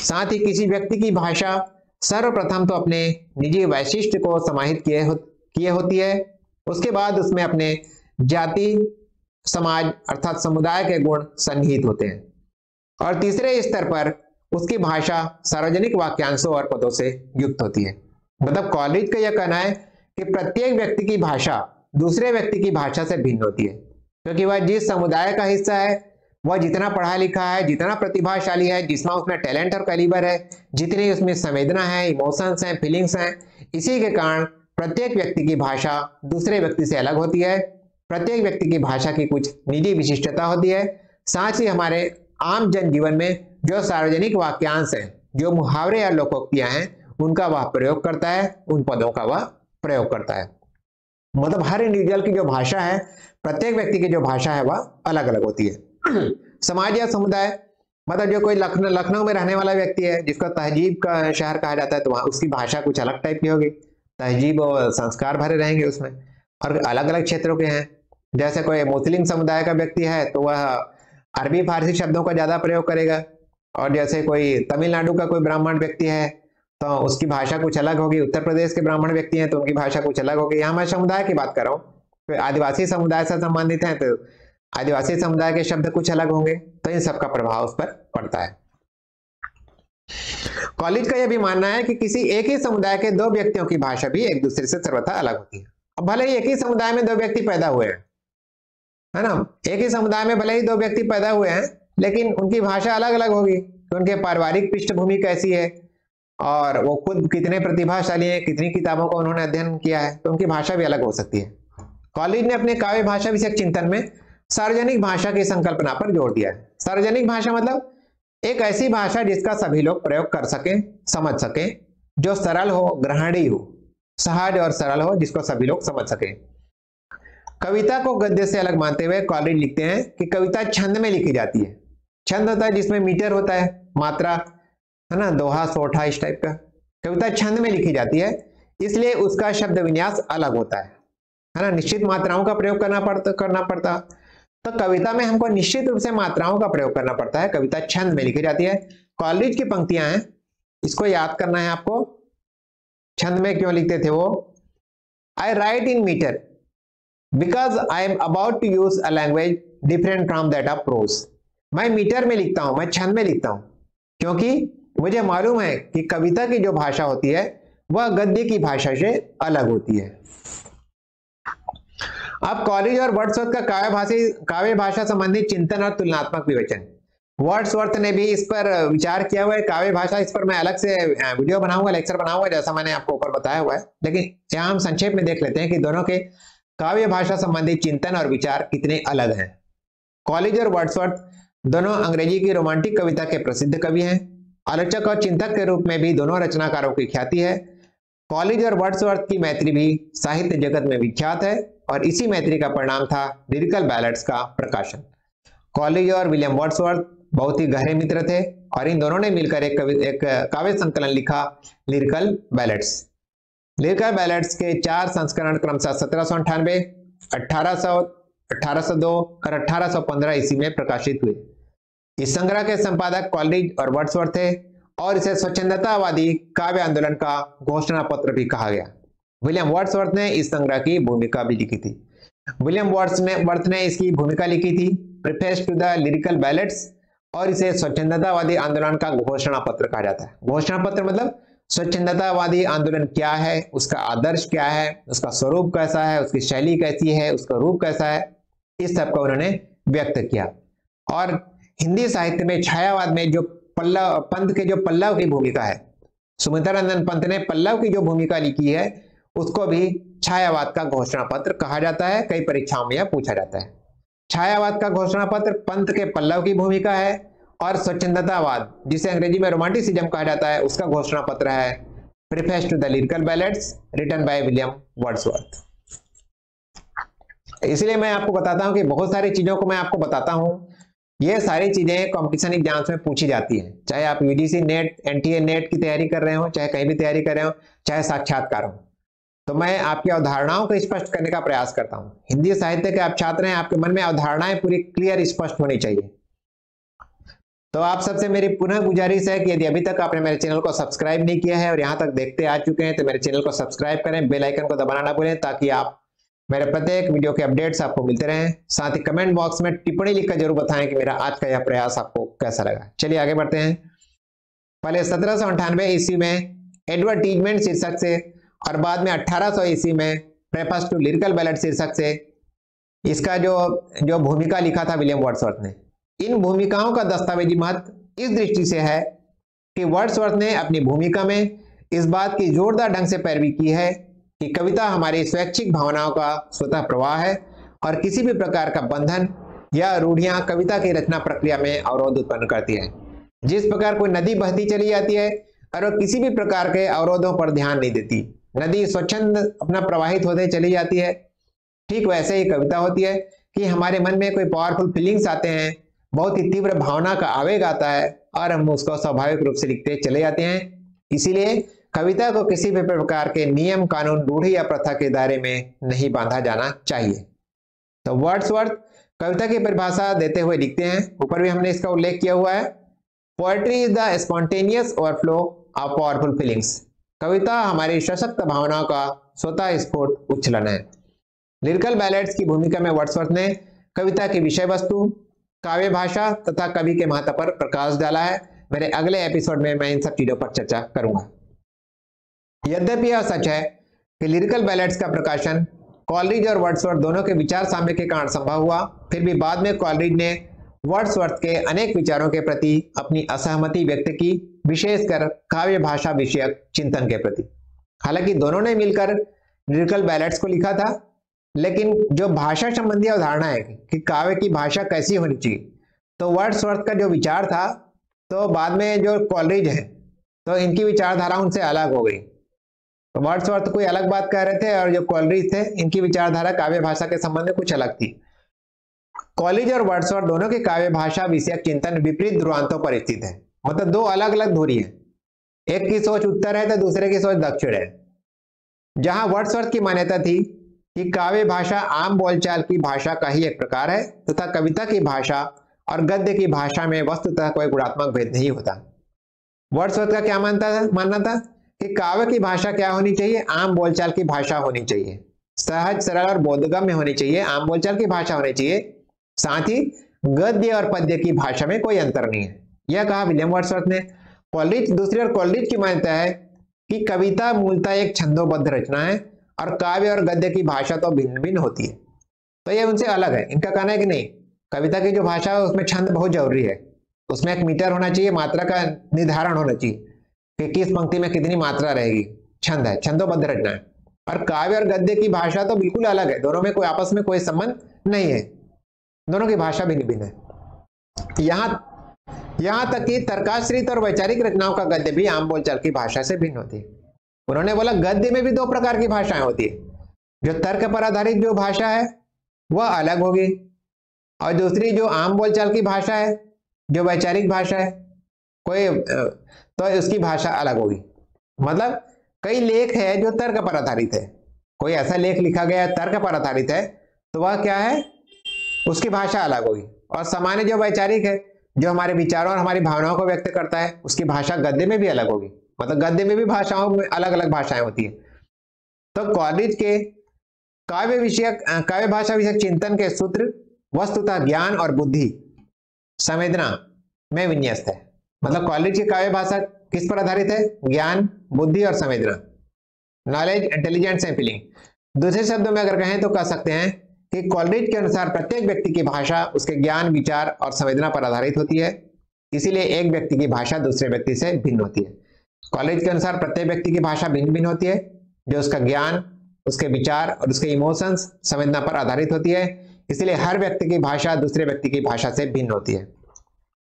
साथ ही किसी व्यक्ति की भाषा सर्वप्रथम तो अपने निजी वैशिष्ट को समाहित किए हो, किए होती है, उसके बाद उसमें अपने जाति, समाज अर्थात समुदाय के गुण सन्निहित होते हैं और तीसरे स्तर पर उसकी भाषा सार्वजनिक वाक्यांशों और पदों से युक्त होती है। मतलब कॉलरिज का यह कहना है कि प्रत्येक व्यक्ति की भाषा दूसरे व्यक्ति की भाषा से भिन्न होती है, क्योंकि वह जिस समुदाय का हिस्सा है, वह जितना पढ़ा लिखा है, जितना प्रतिभाशाली है, जितना उसमें टैलेंट और कैलिबर है, जितनी उसमें संवेदना है, इमोशंस हैं, फीलिंग्स हैं, इसी के कारण प्रत्येक व्यक्ति की भाषा दूसरे व्यक्ति से अलग होती है। प्रत्येक व्यक्ति की भाषा की कुछ निजी विशिष्टता होती है। साथ ही हमारे आम जनजीवन में जो सार्वजनिक वाक्यांश हैं, जो मुहावरे या लोकोक्तियां हैं, उनका वह प्रयोग करता है, उन पदों का वह प्रयोग करता है। मतलब हर इंडिविजुअल की जो भाषा है, प्रत्येक व्यक्ति की जो भाषा है, वह अलग अलग होती है। समाज या समुदाय, मतलब जो कोई लखनऊ लखनऊ में रहने वाला व्यक्ति है, जिसका तहजीब का शहर कहा जाता है, तो वहाँ उसकी भाषा कुछ अलग टाइप की होगी, तहजीब और संस्कार भरे रहेंगे उसमें, और अलग अलग क्षेत्रों के हैं। जैसे कोई मुस्लिम समुदाय का व्यक्ति है तो वह अरबी फारसी शब्दों का ज़्यादा प्रयोग करेगा, और जैसे कोई तमिलनाडु का कोई ब्राह्मण व्यक्ति है तो उसकी भाषा कुछ अलग होगी, उत्तर प्रदेश के ब्राह्मण व्यक्ति हैं तो उनकी भाषा कुछ अलग होगी। यहाँ मैं समुदाय की बात कर रहा हूँ, तो आदिवासी समुदाय से संबंधित हैं तो आदिवासी समुदाय के शब्द कुछ अलग होंगे, तो इन सबका प्रभाव उस पर पड़ता है। कॉलरिज का यह भी मानना है कि किसी एक ही समुदाय के दो व्यक्तियों की भाषा भी एक दूसरे से सर्वथा अलग होती है। अब भले ही एक ही समुदाय में दो व्यक्ति पैदा हुए हैं, है ना, एक ही समुदाय में भले ही दो व्यक्ति पैदा हुए हैं, लेकिन उनकी भाषा अलग अलग होगी, तो उनके पारिवारिक पृष्ठभूमि कैसी है और वो खुद कितने प्रतिभाशाली हैं, कितनी किताबों का उन्होंने अध्ययन किया है, तो उनकी भाषा भी अलग हो सकती है। कॉलरिज ने अपने काव्य भाषा विषयक चिंतन में सार्वजनिक भाषा की संकल्पना पर जोर दिया है। सार्वजनिक भाषा मतलब एक ऐसी भाषा जिसका सभी लोग प्रयोग कर सकें, समझ सकें, जो सरल हो, ग्रहणीय हो, सहज और सरल हो, जिसको सभी लोग समझ सकें। कविता को गद्य से अलग मानते हुए कॉलरिज लिखते हैं कि कविता छंद में लिखी जाती है। छंद होता है जिसमें मीटर होता है, मात्रा, है ना, दोहा, सोठा, इस टाइप का। कविता छंद में लिखी जाती है, इसलिए उसका शब्द विन्यास अलग होता है, है ना, निश्चित मात्राओं का प्रयोग करना पड़ता करना पड़ता तो कविता में हमको निश्चित रूप से मात्राओं का प्रयोग करना पड़ता है। कविता छंद में लिखी जाती है। कॉलरिज की पंक्तियां हैं, इसको याद करना है आपको। छंद में क्यों लिखते थे वो? I write in metre because I am about to use a language different from that of prose. मैं मीटर में लिखता हूँ, मैं छंद में लिखता हूँ, क्योंकि मुझे मालूम है कि कविता की जो भाषा होती है वह गद्य की भाषा से अलग होती है। अब कॉलरिज और वर्ड्सवर्थ का काव्य भाषा काव्य भाषा संबंधी चिंतन और तुलनात्मक विवेचन। वर्ड्सवर्थ ने भी इस पर विचार किया हुआ है, काव्य भाषा। इस पर मैं अलग से वीडियो बनाऊंगा, लेक्चर बनाऊंगा, जैसा मैंने आपको ऊपर बताया हुआ है, लेकिन यहाँ हम संक्षेप में देख लेते हैं कि दोनों के काव्य भाषा संबंधी चिंतन और विचार कितने अलग हैं। कॉलरिज और वर्ड्सवर्थ दोनों अंग्रेजी की रोमांटिक कविता के प्रसिद्ध कवि हैं। आलोचक और चिंतक के रूप में भी दोनों रचनाकारों की ख्याति है। कॉलरिज और वर्ड्सवर्थ की मैत्री भी साहित्य जगत में विख्यात है और इसी मैत्री का परिणाम था लिरिकल बैलेड्स का प्रकाशन। कॉलरिज और विलियम वर्ड्सवर्थ बहुत ही गहरे मित्र थे और इन दोनों ने मिलकर एक कवि एक काव्य संकलन लिखा, लिरिकल बैलेड्स। लिरिकल बैलेड्स के चार संस्करण क्रमशः सत्रह सौ अंठानवे अठारह सौ अठारह सौ दो और अठारह सौ पंद्रह ईस्वी में प्रकाशित हुए। इस संग्रह के संपादक कॉलरिज और वर्ड्सवर्थ थे और इसे स्वच्छंदतावादी काव्य आंदोलन का घोषणा पत्र भी कहा गया। विलियम वर्ड्सवर्थ ने इस संग्रह की भूमिका भी लिखी थी। विलियम वर्ड्सवर्थ ने इसकी भूमिका लिखी थी preface to the lyrical ballads और इसे स्वच्छंदतावादी आंदोलन का घोषणा पत्र कहा जाता है। घोषणा पत्र मतलब स्वच्छंदतावादी आंदोलन क्या है, उसका आदर्श क्या है, उसका स्वरूप कैसा है, उसकी शैली कैसी है, उसका रूप कैसा है, इस सबका उन्होंने व्यक्त किया। और हिंदी साहित्य में छायावाद में जो पल्लव पंत के जो पल्लव की भूमिका है, सुमित्रानंदन पंत ने पल्लव की जो भूमिका लिखी है उसको भी छायावाद का घोषणा पत्र कहा जाता है। कई परीक्षाओं में यह पूछा जाता है। छायावाद का घोषणा पत्र पंत के पल्लव की भूमिका है और स्वच्छंदतावाद, जिसे अंग्रेजी में रोमांटिसिज्म कहा जाता है, उसका घोषणा पत्र है preface to the lyrical ballads written by William Wordsworth. इसलिए मैं आपको बताता हूं कि बहुत सारी चीजों को मैं आपको बताता हूं, ये सारी चीजें कंपटीशन एग्जाम्स में पूछी जाती है, चाहे आप यूजीसी नेट, एनटीए नेट की तैयारी कर रहे हो, चाहे कहीं भी तैयारी कर रहे हो, चाहे साक्षात्कार हो। तो मैं आपकी अवधारणाओं को स्पष्ट करने का प्रयास करता हूं। हिंदी साहित्य के आप छात्र हैं, आपके मन में अवधारणाएं पूरी क्लियर स्पष्ट होनी चाहिए। तो आप सबसे मेरी पुनः गुजारिश है कि यदि अभी तक आपने मेरे चैनल को सब्सक्राइब नहीं किया है और यहाँ तक देखते आ चुके हैं तो मेरे चैनल को सब्सक्राइब करें, बेल आइकन को दबाना ना भूलें ताकि आप मेरे प्रत्येक वीडियो के अपडेट्स आपको मिलते रहें। साथ ही कमेंट बॉक्स में टिप्पणी लिखकर जरूर बताएं कि मेरा आज का यह प्रयास आपको कैसा लगा। चलिए आगे बढ़ते हैं। पहले सत्रह सौ अंठानवे ईस्वी में एडवर्टीजमेंट शीर्षक से और बाद में अट्ठारह सौ ईस्वी में preface to the lyrical ballads शीर्षक से इसका जो जो भूमिका लिखा था विलियम वर्ड्सवर्थ ने, इन भूमिकाओं का दस्तावेजी महत्व इस दृष्टि से है कि वर्ड्सवर्थ ने अपनी भूमिका में इस बात की जोरदार ढंग से पैरवी की है कि कविता हमारी स्वैच्छिक भावनाओं का स्वतः प्रवाह है और किसी भी प्रकार का बंधन या रूढ़ियां कविता की रचना प्रक्रिया में अवरोध उत्पन्न करती है। जिस प्रकार कोई नदी बहती चली जाती है और वह किसी भी प्रकार के अवरोधों पर ध्यान नहीं देती, नदी स्वच्छंद अपना प्रवाहित होते चली जाती है, ठीक वैसे ही कविता होती है कि हमारे मन में कोई पावरफुल फीलिंग्स आते हैं, बहुत ही तीव्र भावना का आवेग आता है और हम उसको स्वाभाविक रूप से लिखते चले जाते हैं। इसीलिए कविता को किसी भी प्रकार के नियम कानून रूढ़ी या प्रथा के दायरे में नहीं बांधा जाना चाहिए। तो वर्ड्सवर्थ कविता की परिभाषा देते हुए लिखते हैं, ऊपर भी हमने इसका उल्लेख किया हुआ है, poetry is the spontaneous overflow of powerful feelings. कविता हमारी सशक्त भावनाओं का स्वतः स्फूर्त उच्छलन है। लिरिकल बैलेड्स की भूमिका में वर्ड्सवर्थ ने कविता की विषय वस्तु, काव्य भाषा तथा कवि के महत्व पर प्रकाश डाला है। मेरे अगले एपिसोड में मैं इन सब चीजों पर चर्चा करूंगा। यद्यपि यह सच है कि लिरिकल बैलेड्स का प्रकाशन कॉलरिज और वर्ड्सवर्थ दोनों के विचार साम्य के कारण संभव हुआ, फिर भी बाद में कॉलरिज ने वर्ड्सवर्थ के अनेक विचारों के प्रति अपनी असहमति व्यक्त की, विशेषकर काव्य भाषा विषयक चिंतन के प्रति। हालांकि दोनों ने मिलकर लिरिकल बैलेड्स को लिखा था, लेकिन जो भाषा संबंधी अवधारणा है कि काव्य की भाषा कैसी होनी चाहिए, तो वर्ड्सवर्थ का जो विचार था, तो बाद में जो कॉलरिज है तो इनकी विचारधारा उनसे अलग हो गई। तो वर्ड्सवर्थ कोई अलग बात कह रहे थे और जो कॉलरिज थे इनकी विचारधारा काव्य भाषा के संबंध में कुछ अलग थी। कॉलरिज और वर्ड्सवर्थ दोनों के काव्य भाषा विषयक चिंतन विपरीत ध्रुवांतों पर स्थित है, मतलब दो अलग अलग धुरी है, एक की सोच उत्तर है तो दूसरे की सोच दक्षिण है। जहां वर्ड्सवर्थ की मान्यता थी कि काव्य भाषा आम बोलचाल की भाषा का ही एक प्रकार है तथा कविता की भाषा और गद्य की भाषा में वस्तुतः कोई गुणात्मक भेद नहीं होता, वर्ड्सवर्थ का क्या मानता था मानना था कि काव्य की भाषा क्या होनी चाहिए, आम बोलचाल की भाषा होनी चाहिए, सहज सरल और बोधगम्य होनी चाहिए, आम बोलचाल की भाषा होनी चाहिए, साथ ही गद्य और पद्य की भाषा में कोई अंतर नहीं है, यह कहा विलियम वर्ड्सवर्थ ने। कॉलरिज दूसरी और कॉलरिज की मान्यता है कि कविता मूलतः एक छंदोबद्ध रचना है और काव्य और गद्य की भाषा तो भिन्न भिन्न होती है, तो ये उनसे अलग है। इनका कहना है कि नहीं, कविता की जो भाषा है उसमें छंद बहुत जरूरी है, उसमें एक मीटर होना चाहिए, मात्रा का निर्धारण होना चाहिए कि किस पंक्ति में कितनी मात्रा रहेगी, छंद है, छंदोबद्ध रचना है। और काव्य और गद्य की भाषा तो बिल्कुल अलग है, दोनों में कोई आपस में कोई संबंध नहीं है, दोनों की भाषा भिन्न भिन्न है। यहाँ यहाँ तक कि तर्काश्रित और वैचारिक रचनाओं का गद्य भी आम बोलचाल की भाषा से भिन्न होती है। उन्होंने बोला गद्य में भी दो प्रकार की भाषाएं होती है, जो तर्क पर आधारित जो भाषा है वह अलग होगी और दूसरी जो आम बोलचाल की भाषा है, जो वैचारिक भाषा है कोई, तो उसकी भाषा अलग होगी। मतलब कई लेख है जो तर्क पर आधारित है, कोई ऐसा लेख लिखा गया है तर्क पर आधारित है तो वह क्या है, उसकी भाषा अलग होगी। और सामान्य जो वैचारिक है, जो हमारे विचारों और हमारी भावनाओं को व्यक्त करता है, उसकी भाषा गद्य में भी अलग होगी, मतलब गद्य में भी भाषाओं में अलग अलग भाषाएं होती है। तो कॉलरिज के काव्य विषयक काव्य भाषा विषयक चिंतन के सूत्र वस्तुतः ज्ञान और बुद्धि संवेदना में विन्यस्त है, मतलब कॉलरिज की काव्य भाषा किस पर आधारित है, ज्ञान, बुद्धि और संवेदना, नॉलेज, इंटेलिजेंस एंड फीलिंग। दूसरे शब्दों में अगर कहें तो कह सकते हैं कि कॉलरिज के अनुसार प्रत्येक व्यक्ति की भाषा उसके ज्ञान, विचार और संवेदना पर आधारित होती है, इसीलिए एक व्यक्ति की भाषा दूसरे व्यक्ति से भिन्न होती है। कॉलरिज के अनुसार प्रत्येक व्यक्ति की भाषा भिन्न भिन्न होती है, जो उसका ज्ञान, उसके विचार और उसके इमोशंस, संवेदना पर आधारित होती है, इसलिए हर व्यक्ति की भाषा दूसरे व्यक्ति की भाषा से भिन्न होती है।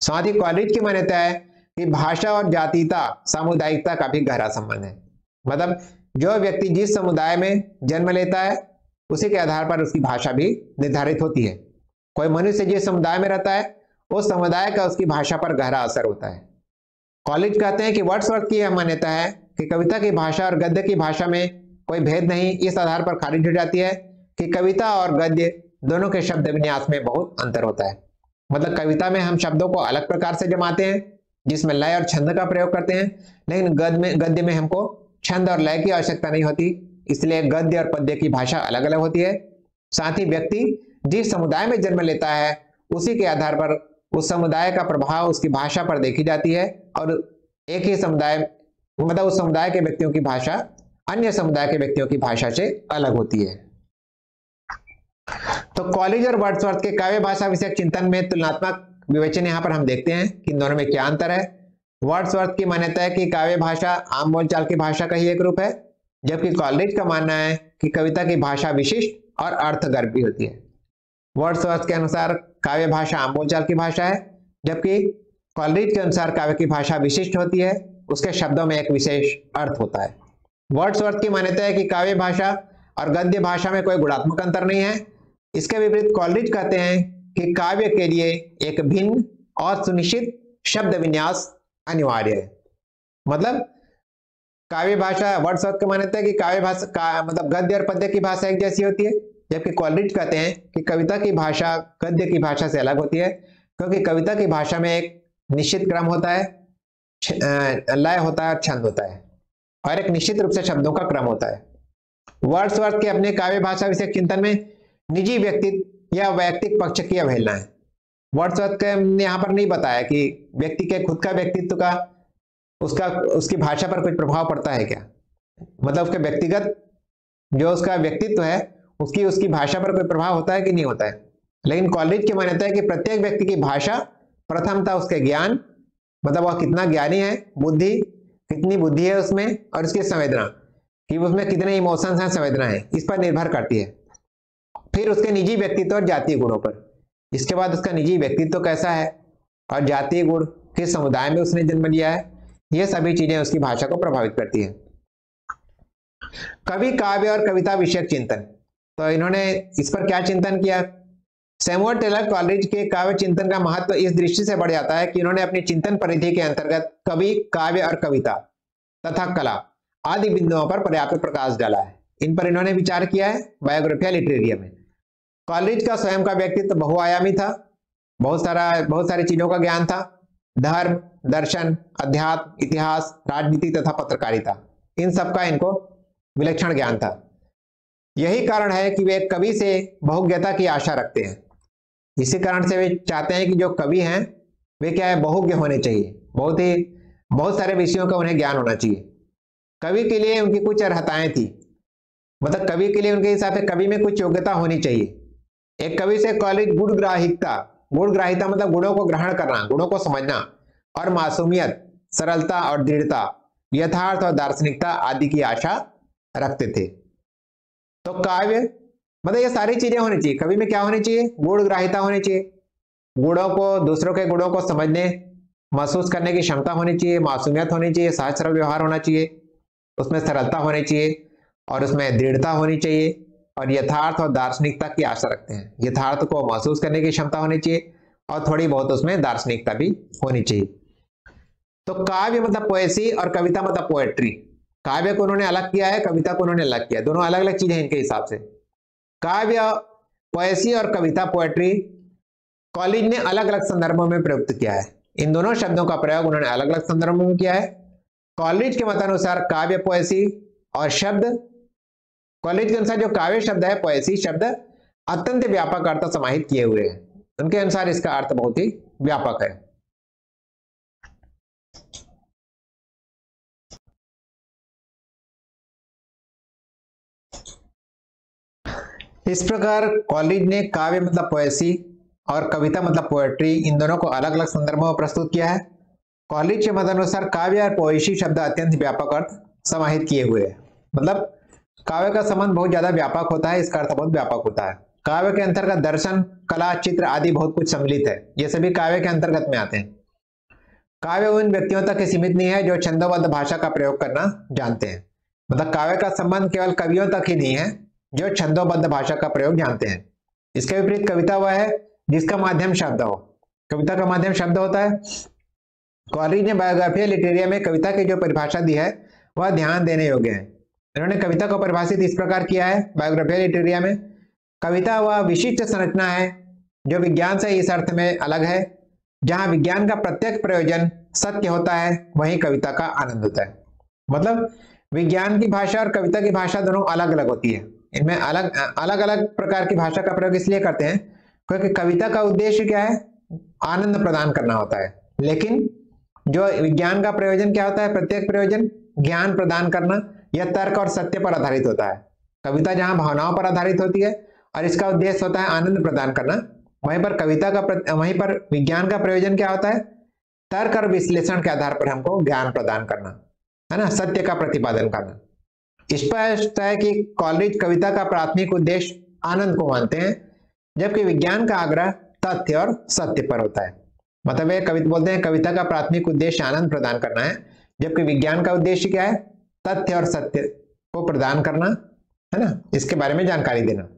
साथ ही कॉलरिज की मान्यता है कि भाषा और जातीयता, सामुदायिकता का भी गहरा संबंध है, मतलब जो व्यक्ति जिस समुदाय में जन्म लेता है उसी के आधार पर उसकी भाषा भी निर्धारित होती है। कोई मनुष्य जिस समुदाय में रहता है उस समुदाय का उसकी भाषा पर गहरा असर होता है। कॉलरिज कहते हैं कि वर्ड्सवर्थ की यह मान्यता है कि कविता की भाषा और गद्य की भाषा में कोई भेद नहीं, इस आधार पर खारिज हो जाती है कि कविता और गद्य दोनों के शब्द विन्यास में बहुत अंतर होता है। मतलब कविता में हम शब्दों को अलग प्रकार से जमाते हैं जिसमें लय और छंद का प्रयोग करते हैं, लेकिन गद्य में गद्य में हमको छंद और लय की आवश्यकता नहीं होती, इसलिए गद्य और पद्य की भाषा अलग अलग होती है। साथ ही व्यक्ति जिस समुदाय में जन्म लेता है उसी के आधार पर उस समुदाय का प्रभाव उसकी भाषा पर देखी जाती है और एक ही समुदाय मतलब उस समुदाय के व्यक्तियों की भाषा अन्य समुदाय के व्यक्तियों की भाषा से अलग होती है। तो कॉलरिज और वर्ड्सवर्थ के काव्य भाषा विषयक चिंतन में तुलनात्मक विवेचन यहाँ पर हम देखते हैं कि इन दोनों में क्या अंतर है। वर्ड्सवर्थ की मान्यता है कि काव्य भाषा आम बोलचाल की भाषा का ही एक रूप है, जबकि कॉलरिज का मानना है कि कविता की भाषा विशिष्ट और अर्थगर्भ भी होती है। वर्ड्सवर्थ के अनुसार काव्य भाषा आम बोलचाल की भाषा है, जबकि कॉलरिज के अनुसार काव्य की भाषा विशिष्ट होती है, उसके शब्दों में एक विशेष अर्थ होता है। वर्ड्सवर्थ की मान्यता है कि काव्य भाषा और गद्य भाषा में कोई गुणात्मक अंतर नहीं है। इसके विपरीत कॉलरिज कहते हैं कि काव्य के लिए एक भिन्न और सुनिश्चित शब्द विन्यास अनिवार्य है। मतलब काव्य भाषा वर्ड्सवर्थ की मान्यता है कि काव्य भाषा का, मतलब गद्य और पद्य की भाषा एक जैसी होती है, जबकि कॉलरिज कहते हैं कि कविता की भाषा गद्य की भाषा से अलग होती है, क्योंकि कविता की भाषा में एक निश्चित क्रम होता है, लय होता है, छंद होता है और एक निश्चित रूप से शब्दों का क्रम होता है। वर्ड्सवर्थ के अपने काव्य भाषा विषय चिंतन में निजी व्यक्तित्व या वैयक्तिक पक्ष की अवहेलना है। वर्ड्सवर्थ ने यहाँ पर नहीं बताया कि व्यक्ति के खुद का व्यक्तित्व का उसका उसकी भाषा पर कोई प्रभाव पड़ता है क्या, मतलब उसके व्यक्तिगत जो उसका व्यक्तित्व है उसकी उसकी भाषा पर कोई प्रभाव होता है कि नहीं होता है। लेकिन कॉलरिज की मान्यता है कि प्रत्येक व्यक्ति की भाषा प्रथमतः उसके ज्ञान, मतलब वह कितना ज्ञानी है, बुद्धि कितनी बुद्धि है उसमें, और उसकी संवेदना कि उसमें कितने इमोशंस हैं, संवेदना है, इस पर निर्भर करती है। फिर उसके निजी व्यक्तित्व और जातीय गुणों पर, इसके बाद उसका निजी व्यक्तित्व कैसा है और जातीय गुण, किस समुदाय में उसने जन्म लिया है, ये सभी चीजें उसकी भाषा को प्रभावित करती है। कवि काव्य और कविता विषयक चिंतन, तो इन्होंने इस पर क्या चिंतन किया। सैमुअल टेलर कॉलरिज के काव्य चिंतन का महत्व इस दृष्टि से बढ़ जाता है कि इन्होंने अपनी चिंतन परिधि के अंतर्गत कवि काव्य और कविता तथा कला आदि बिंदुओं पर पर्याप्त प्रकाश डाला है। इन पर इन्होंने विचार किया है बायोग्राफिया लिटरेरिया में। कॉलरिज का स्वयं का व्यक्तित्व बहुआयामी था, बहुत सारा बहुत सारी चीजों का ज्ञान था, धर्म, दर्शन, अध्यात्म, इतिहास, राजनीति तथा पत्रकारिता, इन सब का इनको विलक्षण ज्ञान था। यही कारण है कि वे कवि से बहुज्ञता की आशा रखते हैं। इसी कारण से वे चाहते हैं कि जो कवि हैं वे क्या है, बहुज्ञ होने चाहिए, बहुत ही बहुत सारे विषयों का उन्हें ज्ञान होना चाहिए। कवि के लिए उनकी कुछ अर्हताएं थी, मतलब कवि के लिए उनके हिसाब से कवि में कुछ योग्यता होनी चाहिए। एक कवि से कॉलरिज गुणग्राहिता, गुणग्राहिता मतलब गुणों को ग्रहण करना, गुणों को समझना, और मासूमियत, सरलता और दृढ़ता, यथार्थ और दार्शनिकता आदि की आशा रखते थे। तो काव्य मतलब ये सारी चीजें होनी चाहिए। कवि में क्या होनी चाहिए, गुणग्राहिता होनी चाहिए, गुणों को, दूसरों के गुणों को समझने, महसूस करने की क्षमता होनी चाहिए, मासूमियत होनी चाहिए, सहज सरल व्यवहार होना चाहिए, उसमें सरलता होनी चाहिए और उसमें दृढ़ता होनी चाहिए, और यथार्थ और दार्शनिकता की आशा रखते हैं। यथार्थ को महसूस करने की क्षमता होनी चाहिए और थोड़ी बहुत उसमें दार्शनिकता भी होनी चाहिए। तो काव्य मतलब पोएसी और कविता मतलब पोएट्री। काव्य को उन्होंने अलग किया है, कविता को उन्होंने अलग किया है, दोनों अलग अलग चीजें इनके हिसाब से। काव्य पोएसी और कविता पोएट्री कॉलरिज ने अलग अलग संदर्भों में प्रयुक्त किया है। इन दोनों शब्दों का प्रयोग उन्होंने अलग अलग संदर्भों में किया है। कॉलरिज के मतानुसार काव्य पोएसी और शब्द, कॉलरिज के अनुसार जो काव्य शब्द है, पोएसी शब्द, अत्यंत व्यापक अर्थ समाहित किए हुए हैं। उनके अनुसार इसका अर्थ बहुत ही व्यापक है। इस प्रकार कॉलरिज ने काव्य मतलब पोएसी और कविता मतलब पोएट्री, इन दोनों को अलग अलग संदर्भों में प्रस्तुत किया है। कॉलरिज के मतानुसार काव्य और पोएसी शब्द अत्यंत व्यापक अर्थ समाहित किए हुए है, मतलब काव्य का संबंध बहुत ज्यादा व्यापक होता है, इसका अर्थ बहुत व्यापक होता है। काव्य के अंतर्गत दर्शन, कला, चित्र आदि बहुत कुछ सम्मिलित है, ये सभी काव्य के अंतर्गत में आते हैं। काव्य उन व्यक्तियों तक सीमित नहीं है जो छंदोबद्ध भाषा का प्रयोग करना जानते हैं, मतलब काव्य का संबंध केवल कवियों तक ही नहीं है, जो छंदोबद्ध भाषा का प्रयोग जानते हैं। इसके विपरीत कविता वह है जिसका माध्यम शब्द हो। कविता का माध्यम शब्द होता है। कॉलरिज ने बायोग्राफिया लिटरेरिया में कविता की जो परिभाषा दी है वह ध्यान देने योग्य है। इन्होंने कविता को परिभाषित इस प्रकार किया है बायोग्राफिया लिटरेरिया में, कविता वह विशिष्ट संरचना है जो विज्ञान से इस अर्थ में अलग है जहां विज्ञान का प्रत्येक प्रयोजन सत्य होता है वहीं कविता का आनंद होता है। मतलब विज्ञान की भाषा और कविता की भाषा दोनों अलग अलग होती है। इनमें अलग अलग अलग प्रकार की भाषा का प्रयोग इसलिए करते हैं क्योंकि कविता का उद्देश्य क्या है, आनंद प्रदान करना होता है, लेकिन जो विज्ञान का प्रयोजन क्या होता है, प्रत्येक प्रयोजन ज्ञान प्रदान करना, यह तर्क और सत्य पर आधारित होता है। कविता जहां भावनाओं पर आधारित होती है और इसका उद्देश्य होता है आनंद प्रदान करना, वहीं पर कविता का वहीं पर विज्ञान का प्रयोजन क्या होता है, तर्क और विश्लेषण के आधार पर हमको ज्ञान प्रदान करना है ना, सत्य का प्रतिपादन करना। स्पष्ट है कि कॉलरिज कविता का प्राथमिक उद्देश्य आनंद को मानते हैं जबकि विज्ञान का आग्रह तथ्य और सत्य पर होता है। मतलब ये कविता बोलते हैं कविता का प्राथमिक उद्देश्य आनंद प्रदान करना है जबकि विज्ञान का उद्देश्य क्या है, तथ्य और सत्य को प्रदान करना है ना, इसके बारे में जानकारी देना।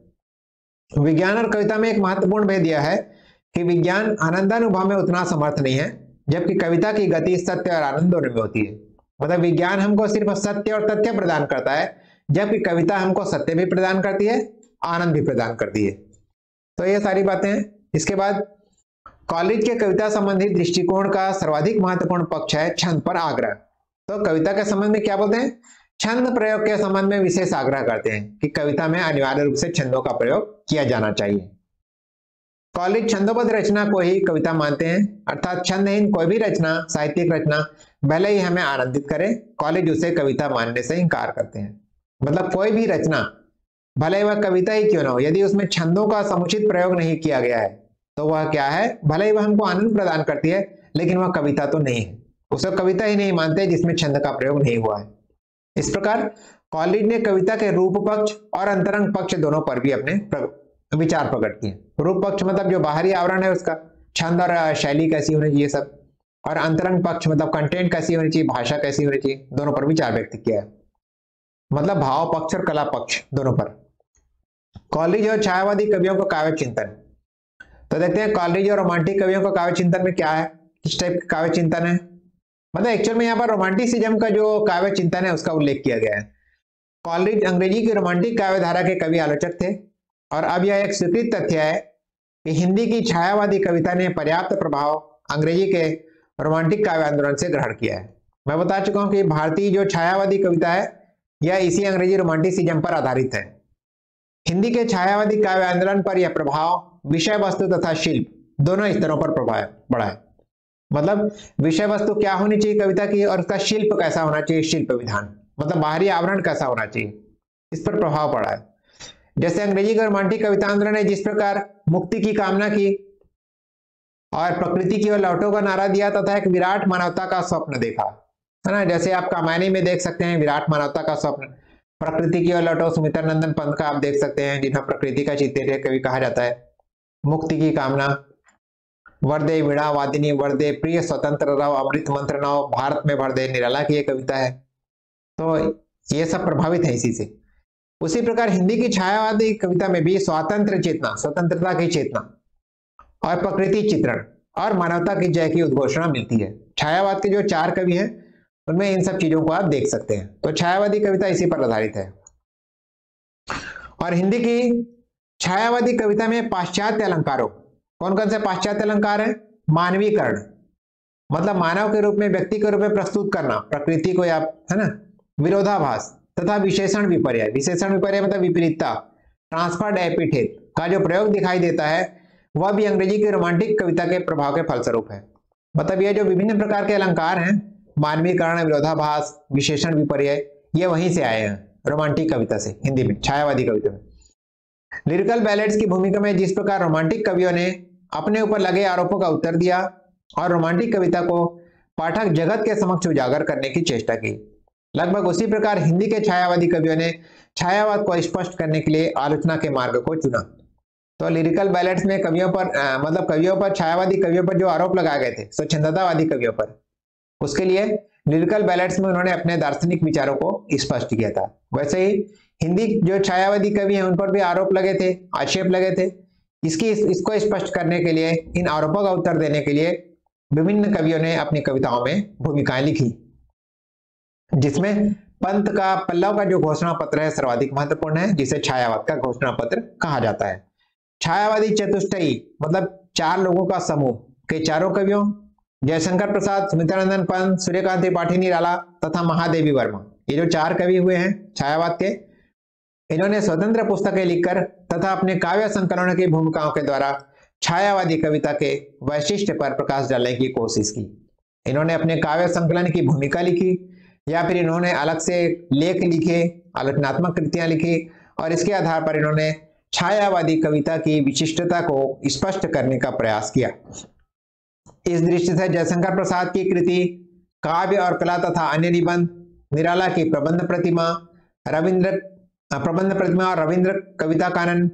विज्ञान और कविता में एक महत्वपूर्ण भेद यह है कि विज्ञान आनंदानुभव में उतना समर्थ नहीं है जबकि कविता की गति सत्य और आनंद दोनों में होती है। मतलब विज्ञान हमको सिर्फ सत्य और तथ्य प्रदान करता है जबकि कविता हमको सत्य भी प्रदान करती है, आनंद भी प्रदान करती है। तो ये सारी बातें हैं। इसके बाद कॉलरिज के कविता संबंधी दृष्टिकोण का सर्वाधिक महत्वपूर्ण पक्ष है छंद पर आग्रह। तो कविता के संबंध में क्या बोलते हैं, छंद प्रयोग के संबंध में विशेष आग्रह करते हैं कि कविता में अनिवार्य रूप से छंदों का प्रयोग किया जाना चाहिए। कॉलरिज छंदोबद्ध रचना को ही कविता मानते हैं, अर्थात छंदहीन कोई भी रचना, साहित्यिक रचना भले ही हमें आनंदित करे, कॉलरिज उसे कविता मानने से इंकार करते हैं। मतलब कोई भी रचना भले वह कविता ही क्यों ना हो, यदि उसमें छंदों का समुचित प्रयोग नहीं किया गया है तो वह क्या है, भले ही वह हमको आनंद प्रदान करती है लेकिन वह कविता तो नहीं है। उसे कविता ही नहीं मानते जिसमें छंद का प्रयोग नहीं हुआ है। इस प्रकार कॉलरिज ने कविता के रूप पक्ष और अंतरंग पक्ष दोनों पर भी अपने प्रग, विचार प्रकट किए। रूप पक्ष मतलब जो बाहरी आवरण है उसका, छंद और शैली कैसी होनी चाहिए सब, और अंतरंग पक्ष मतलब कंटेंट कैसी होनी चाहिए, भाषा कैसी होनी चाहिए, दोनों पर विचार व्यक्त किया है। मतलब भाव पक्ष और कला पक्ष दोनों पर। कॉलरिज और छायावादी कवियों का काव्य चिंतन। तो देखते हैं कॉलरिज और रोमांटिक कवियों का काव्य चिंतन में क्या है, किस टाइप का काव्य चिंतन है। मतलब एक्चुअल में यहाँ पर रोमांटिसिज्म का जो काव्य चिंतन है उसका उल्लेख किया गया है। कॉलरिज अंग्रेजी की रोमांटिक काव्य धारा के कवि आलोचक थे और अब यह एक स्वीकृत तथ्य है कि हिंदी की छायावादी कविता ने पर्याप्त प्रभाव अंग्रेजी के रोमांटिक काव्य आंदोलन से ग्रहण किया है। मैं बता चुका हूँ कि भारतीय जो छायावादी कविता है यह इसी अंग्रेजी रोमांटिसिज्म पर आधारित है। हिंदी के छायावादी काव्य आंदोलन पर यह प्रभाव विषय वस्तु तथा शिल्प दोनों स्तरों पर प्रभाव पड़ा है। मतलब विषय वस्तु क्या होनी चाहिए कविता की और उसका शिल्प कैसा होना चाहिए, शिल्प विधान मतलब बाहरी आवरण कैसा होना चाहिए, इस पर प्रभाव पड़ा है। जैसे अंग्रेजी रोमांटिक कविता आंदोलन ने जिस प्रकार मुक्ति की कामना की और प्रकृति की ओर लौटो का नारा दिया तथा एक विराट मानवता का स्वप्न देखा है ना, जैसे आप कामायनी में देख सकते हैं विराट मानवता का स्वप्न, प्रकृति की ओर लौटो सुमित्रानंदन पंत का आप देख सकते हैं जिन्हें प्रकृति का चित्ते कवि कहा जाता है। मुक्ति की कामना, वरदे वीणा वादिनी वरदे प्रिय स्वतंत्र राव अमृत मंत्र नाव भारत में वरदे निराला की ये कविता है। तो ये सब प्रभावित है इसी से। उसी प्रकार हिंदी की छायावादी कविता में भी स्वातंत्र चेतना, स्वतंत्रता की चेतना और प्रकृति चित्रण और मानवता की जय की उद्घोषणा मिलती है। छायावाद के जो चार कवि हैं उनमें इन सब चीजों को आप देख सकते हैं। तो छायावादी कविता इसी पर आधारित है। और हिंदी की छायावादी कविता में पाश्चात्य अलंकारों, कौन कौन से पाश्चात्य अलंकार है, मानवीकरण मतलब मानव के रूप में, व्यक्ति के रूप में प्रस्तुत करना प्रकृति को, या है ना, विरोधाभास तथा विशेषण विपर्य, विशेषण विपर्य मतलब विपरीतता, ट्रांसफर्ड एपिथेट का जो प्रयोग दिखाई देता है वह भी अंग्रेजी की रोमांटिक कविता के प्रभाव के फलस्वरूप है। मतलब यह जो विभिन्न प्रकार के अलंकार हैं, मानवीकरण, विरोधाभास, विशेषण विपर्य, ये वहीं से आए हैं रोमांटिक कविता से, हिंदी में छायावादी कविता में। लिरिकल बैलेड्स की भूमिका में जिस प्रकार रोमांटिक कवियों ने अपने ऊपर लगे आरोपों का उत्तर दिया और रोमांटिक कविता को पाठक जगत के समक्ष उजागर करने की चेष्टा की, लगभग उसी प्रकार हिंदी के छायावादी कवियों ने छायावाद को स्पष्ट करने के लिए आलोचना के मार्ग को चुना। तो लिरिकल बैलेड्स में कवियों पर आ, मतलब कवियों पर, छायावादी कवियों पर जो आरोप लगाए गए थे स्वच्छंदतावादी कवियों पर, उसके लिए लिरिकल बैलेड्स में उन्होंने अपने दार्शनिक विचारों को स्पष्ट किया था। वैसे ही हिंदी जो छायावादी कवि हैं उन पर भी आरोप लगे थे, आक्षेप लगे थे। इसकी इसको स्पष्ट करने के लिए, इन आरोपों का उत्तर देने के लिए विभिन्न कवियों ने अपनी कविताओं में भूमिकाएं लिखी, जिसमें पंत का पल्लव का जो घोषणा पत्र है सर्वाधिक महत्वपूर्ण है, जिसे छायावाद का घोषणा पत्र कहा जाता है। छायावादी चतुष्टयी मतलब चार लोगों का समूह के चारों कवियों जयशंकर प्रसाद, सुमित्रानंदन पंत, सूर्यकांत त्रिपाठी निराला तथा महादेवी वर्मा, ये जो चार कवि हुए हैं छायावाद के, इन्होंने स्वतंत्र पुस्तकें लिखकर तथा अपने काव्य संकलन की भूमिकाओं के द्वारा छायावादी कविता के वैशिष्ट्य पर प्रकाश डालने की कोशिश की। इन्होंने अपने काव्य संकलन की भूमिका लिखी या फिर इन्होंने अलग से लेख लिखे, आलोचनात्मक कृतियां लिखी और इसके आधार पर इन्होंने छायावादी कविता की विशिष्टता को स्पष्ट करने का प्रयास किया। इस दृष्टि से जयशंकर प्रसाद की कृति काव्य और कला तथा अन्य निबंध, निराला की प्रबंध प्रतिमा, रविंद्र प्रबंध प्रतिमा और रविंद्र कविता कानन,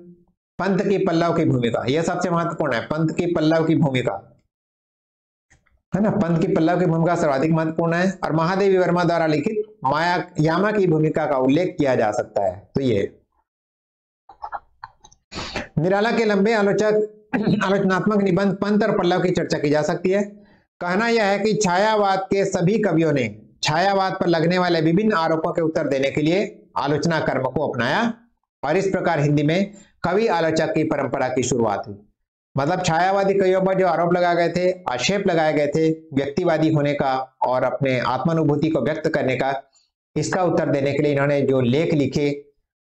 पंत की पल्लव की भूमिका, यह सबसे महत्वपूर्ण है। पंत की पल्लव की भूमिका है ना, पंत की पल्लव की भूमिका सर्वाधिक महत्वपूर्ण है और महादेवी वर्मा द्वारा लिखित माया यामा की भूमिका का उल्लेख किया जा सकता है। तो ये निराला के लंबे आलोचक आलोचनात्मक निबंध पंत और पल्लव की चर्चा की जा सकती है। कहना यह है कि छायावाद के सभी कवियों ने छायावाद पर लगने वाले विभिन्न आरोपों के उत्तर देने के लिए आलोचना कर्म को अपनाया और इस प्रकार हिंदी में कवि आलोचक की परंपरा की शुरुआत हुई। मतलब छायावादी कवियों पर जो आरोप लगाए गए थे, आक्षेप लगाए गए थे व्यक्तिवादी होने का और अपने आत्मानुभूति को व्यक्त करने का, इसका उत्तर देने के लिए इन्होंने जो लेख लिखे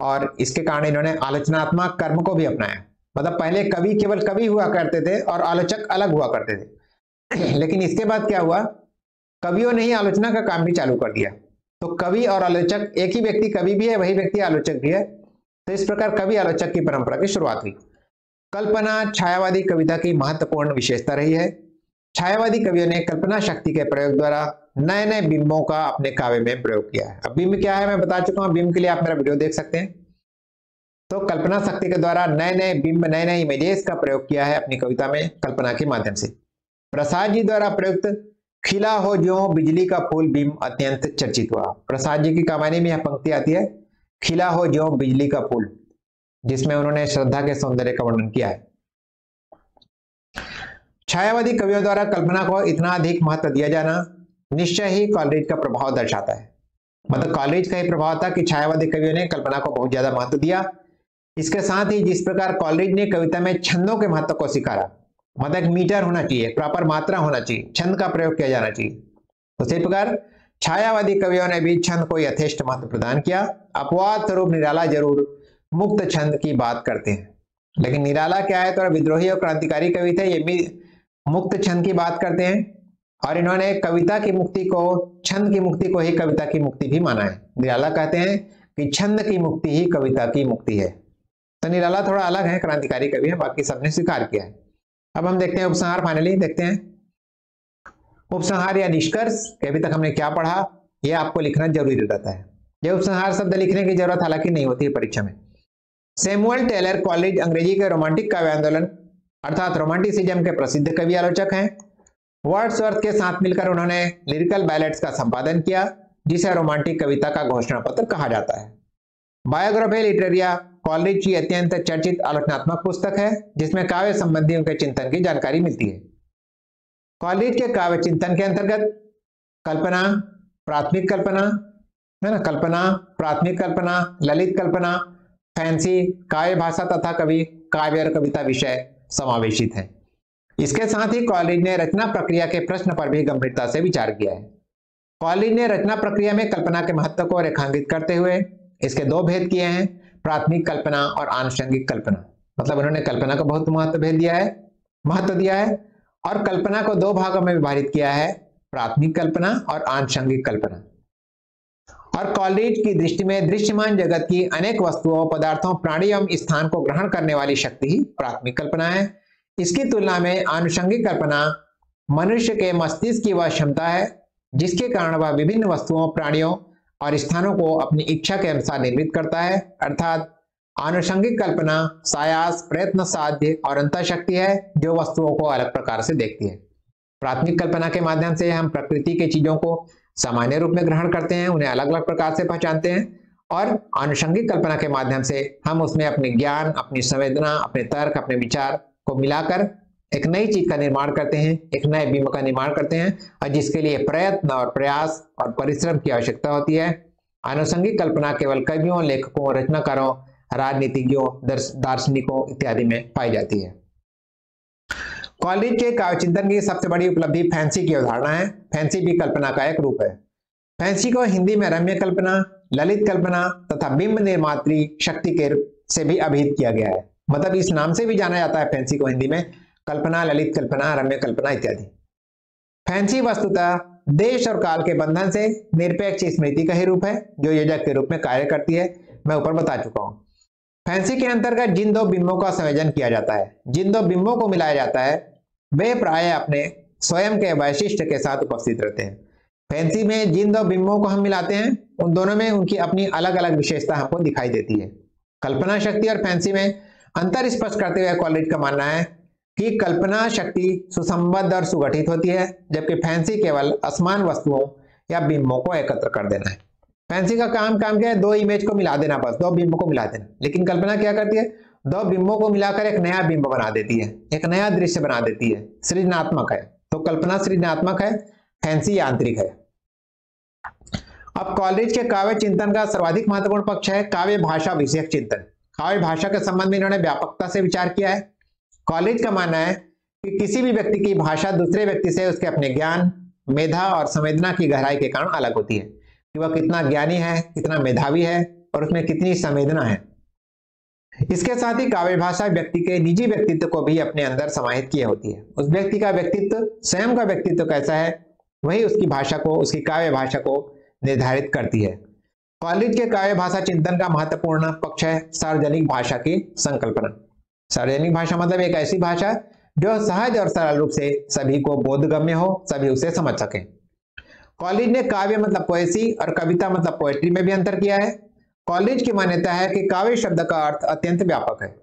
और इसके कारण इन्होंने आलोचनात्मक कर्म को भी अपनाया। मतलब पहले कवि केवल कवि हुआ करते थे और आलोचक अलग हुआ करते थे, लेकिन इसके बाद क्या हुआ, कवियों ने ही आलोचना का काम भी चालू कर दिया। तो कवि और आलोचक, एक ही व्यक्ति कवि भी है, वही व्यक्ति आलोचक भी है। तो इस प्रकार कवि आलोचक की परंपरा की शुरुआत हुई। कल्पना छायावादी कविता की महत्वपूर्ण विशेषता रही है। छायावादी कवियों ने कल्पना शक्ति के प्रयोग द्वारा नए नए बिंबों का अपने काव्य में प्रयोग किया है। अब बिंब क्या है मैं बता चुका हूं, बिंब के लिए आप मेरा वीडियो देख सकते हैं। तो कल्पना शक्ति के द्वारा नए नए बिंब, नए नए इमेजेस का प्रयोग किया है अपनी कविता में कल्पना के माध्यम से। प्रसाद जी द्वारा प्रयुक्त खिला हो जो बिजली का फूल बिंब अत्यंत चर्चित हुआ। प्रसाद जी की कामायनी में यह पंक्ति आती है, खिला हो जो बिजली का फूल, जिसमें उन्होंने श्रद्धा के सौंदर्य का वर्णन किया है। छायावादी कवियों द्वारा कल्पना को इतना अधिक महत्व दिया जाना निश्चय ही कॉलरिज का प्रभाव दर्शाता है। मतलब कॉलरिज का ही प्रभाव था कि छायावादी कवियों ने कल्पना को बहुत ज्यादा महत्व दिया। इसके साथ ही जिस प्रकार कॉलरिज ने कविता में छंदों के महत्व को स्वीकारा, मतलब एक मीटर होना चाहिए, प्रॉपर मात्रा होना चाहिए, छंद का प्रयोग किया जाना चाहिए, उसी प्रकार छायावादी कवियों ने भी छंद को यथेष्ट महत्व प्रदान किया। अपवाद स्वरूप निराला जरूर मुक्त छंद की बात करते हैं, लेकिन निराला क्या है, थोड़ा विद्रोही और क्रांतिकारी कवि थे, ये भी मुक्त छंद की बात करते हैं और इन्होंने कविता की मुक्ति को, छंद की मुक्ति को ही कविता की मुक्ति भी माना है। निराला कहते हैं कि छंद की मुक्ति ही कविता की मुक्ति है। तो निराला थोड़ा अलग है, क्रांतिकारी कवि है, बाकी सबने स्वीकार किया है। अब हम देखते हैं उपसंहार, फाइनली देखते हैं उपसंहार या निष्कर्ष। अभी तक हमने क्या पढ़ा, यह आपको लिखना जरूरी रहता है। यह उपसंहार शब्द लिखने की जरूरत हालांकि नहीं होती है परीक्षा में। सैमुअल टेलर कॉलरिज अंग्रेजी के रोमांटिक काव्य आंदोलन अर्थात रोमांटिसिज्म के प्रसिद्ध कवि आलोचक हैं। वर्ड्सवर्थ के साथ मिलकर उन्होंने लिरिकल बैलेड्स का संपादन किया, जिसे रोमांटिक कविता का घोषणा पत्र कहा जाता है। बायोग्राफी लिटरेरिया कॉलरिज की अत्यंत चर्चित आलोचनात्मक पुस्तक है, जिसमें काव्य संबंधी उनके चिंतन की जानकारी मिलती है। कॉलरिज के काव्य चिंतन के अंतर्गत कल्पना, प्राथमिक कल्पना है ना, कल्पना, प्राथमिक कल्पना, ललित कल्पना, फैंसी, काव्य भाषा तथा कवि, काव्य और कविता विषय समावेशित है। इसके साथ ही कॉलरिज ने रचना प्रक्रिया के प्रश्न पर भी गंभीरता से विचार किया है। कॉलरिज ने रचना प्रक्रिया में कल्पना के महत्व को रेखांकित करते हुए इसके दो भेद किए हैं, प्राथमिक कल्पना और आनुषंगिक कल्पना। मतलब उन्होंने कल्पना को बहुत महत्व भेद दिया है, महत्व दिया है और कल्पना को दो भागों में विभाजित किया है, प्राथमिक कल्पना और आनुषंगिक कल्पना। और कॉलरिज की दृष्टि में दृश्यमान जगत की अनेक वस्तुओं, पदार्थों, प्राणी एवं स्थान को ग्रहण करने वाली शक्ति ही प्राथमिक कल्पना है। इसकी तुलना में आनुषंगिक कल्पना मनुष्य के मस्तिष्क की वह क्षमता है जिसके कारण वह विभिन्न वस्तुओं, प्राणियों और स्थानों को अपनी इच्छा के अनुसार निर्मित करता है। अर्थात आनुषंगिक कल्पना सायास, प्रयत्न साध्य और अंतःशक्ति है, जो वस्तुओं को अलग प्रकार से देखती है। प्राथमिक कल्पना के माध्यम से हम प्रकृति के चीजों को सामान्य रूप में ग्रहण करते हैं, उन्हें अलग अलग प्रकार से पहचानते हैं और आनुषंगिक कल्पना के माध्यम से हम उसमें अपने ज्ञान, अपनी संवेदना, अपने तर्क, अपने विचार को मिलाकर एक नई चीज का निर्माण करते हैं, एक नए बिंब का निर्माण करते हैं और जिसके लिए प्रयत्न और प्रयास और परिश्रम की आवश्यकता होती है। आनुषंगिक कल्पना केवल कवियों, लेखकों, रचनाकारों, राजनीतिज्ञों, दार्शनिकों इत्यादि में पाई जाती है। कॉलरिज के काव्यचिंतन की सबसे बड़ी उपलब्धि फैंसी की अवधारणा है। फैंसी भी कल्पना का एक रूप है। फैंसी को हिंदी में रम्य कल्पना, ललित कल्पना तथा बिंब निर्मात्री शक्ति के रूप से भी अभिहित किया गया है। मतलब इस नाम से भी जाना जाता है फैंसी को हिंदी में, कल्पना, ललित कल्पना, रम्य कल्पना इत्यादि। फैंसी वस्तुतः देश और काल के बंधन से निरपेक्ष स्मृति का ही रूप है जो योजक के रूप में कार्य करती है। मैं ऊपर बता चुका हूँ। फैंसी के अंतर्गत जिन दो बिंबों का संयोजन किया जाता है, जिन दो बिंबों को मिलाया जाता है, वे प्राय अपने स्वयं के वैशिष्ट्य के साथ उपस्थित रहते हैं। फैंसी में जिन दो बिंबों को हम मिलाते हैं उन दोनों में उनकी अपनी अलग अलग विशेषता हमको दिखाई देती है। कल्पना शक्ति और फैंसी में अंतर स्पष्ट करते हुए कॉलरिज का मानना है कि कल्पना शक्ति सुसंबद्ध और सुगठित होती है, जबकि फैंसी केवल असमान वस्तुओं या बिंबों को एकत्र कर देना है। फैंसी का काम काम क्या है? दो इमेज को मिला देना, बस दो बिंबों को मिला देना। लेकिन कल्पना क्या करती है? दो बिंबों को मिलाकर एक नया बिंब बना देती है, एक नया दृश्य बना देती है, सृजनात्मक है। तो कल्पना सृजनात्मक है, फैंसी यांत्रिक है। अब कॉलरिज के काव्य चिंतन का सर्वाधिक महत्वपूर्ण पक्ष है काव्य भाषा विषयक चिंतन। काव्य भाषा के संबंध में इन्होंने व्यापकता से विचार किया है। कॉलरिज का मानना है कि किसी भी व्यक्ति की भाषा दूसरे व्यक्ति से उसके अपने ज्ञान, मेधा और संवेदना की गहराई के कारण अलग होती है, कि वह कितना ज्ञानी है, कितना मेधावी है और उसमें कितनी संवेदना है। इसके साथ ही काव्य भाषा व्यक्ति के निजी व्यक्तित्व को भी अपने अंदर समाहित किए होती है। उस व्यक्ति का व्यक्तित्व, स्वयं का व्यक्तित्व कैसा है, वही उसकी भाषा को, उसकी काव्य भाषा को निर्धारित करती है। कॉलरिज के काव्य भाषा चिंतन का महत्वपूर्ण पक्ष है सार्वजनिक भाषा की संकल्पना। सार्वजनिक भाषा मतलब एक ऐसी भाषा जो सहज और सरल रूप से सभी को बोधगम्य हो, सभी उसे समझ सके। कॉलरिज ने काव्य मतलब पोएसी और कविता मतलब पोएट्री में भी अंतर किया है। कॉलरिज की मान्यता है कि काव्य शब्द का अर्थ अत्यंत व्यापक है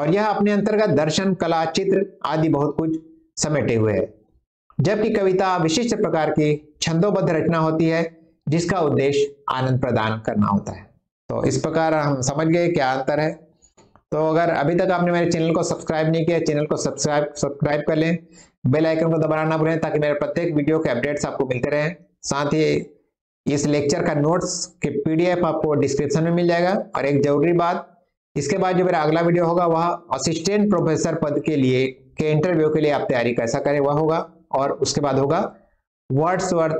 और यह अपने अंतर्गत दर्शन, कला, चित्र आदि बहुत कुछ समेटे हुए है, जबकि कविता विशिष्ट प्रकार की छंदोबद्ध रचना होती है जिसका उद्देश्य आनंद प्रदान करना होता है। तो इस प्रकार हम समझ गए क्या अंतर है। तो अगर अभी तक आपने मेरे चैनल को सब्सक्राइब नहीं किया, चैनल को सब्सक्राइब सब्सक्राइब कर लें, बेल आइकन को दबाना ना भूलें ताकि मेरे प्रत्येक वीडियो के अपडेट्स आपको मिलते रहें। साथ ही इस लेक्चर का नोट्स के पीडीएफ आपको डिस्क्रिप्शन में मिल जाएगा। और एक जरूरी बात, इसके बाद जो मेरा अगला वीडियो होगा वह असिस्टेंट प्रोफेसर पद के लिए के इंटरव्यू के लिए आप तैयारी कैसा करें वह होगा। और उसके बाद होगा वर्ड्सवर्थ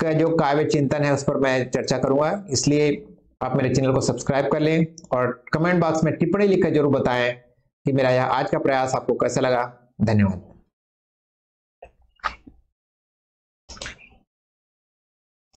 का जो काव्य चिंतन है, उस पर मैं चर्चा करूंगा। इसलिए आप मेरे चैनल को सब्सक्राइब कर लें और कमेंट बॉक्स में टिप्पणी लिखकर जरूर बताएं कि मेरा यह आज का प्रयास आपको कैसा लगा। धन्यवाद।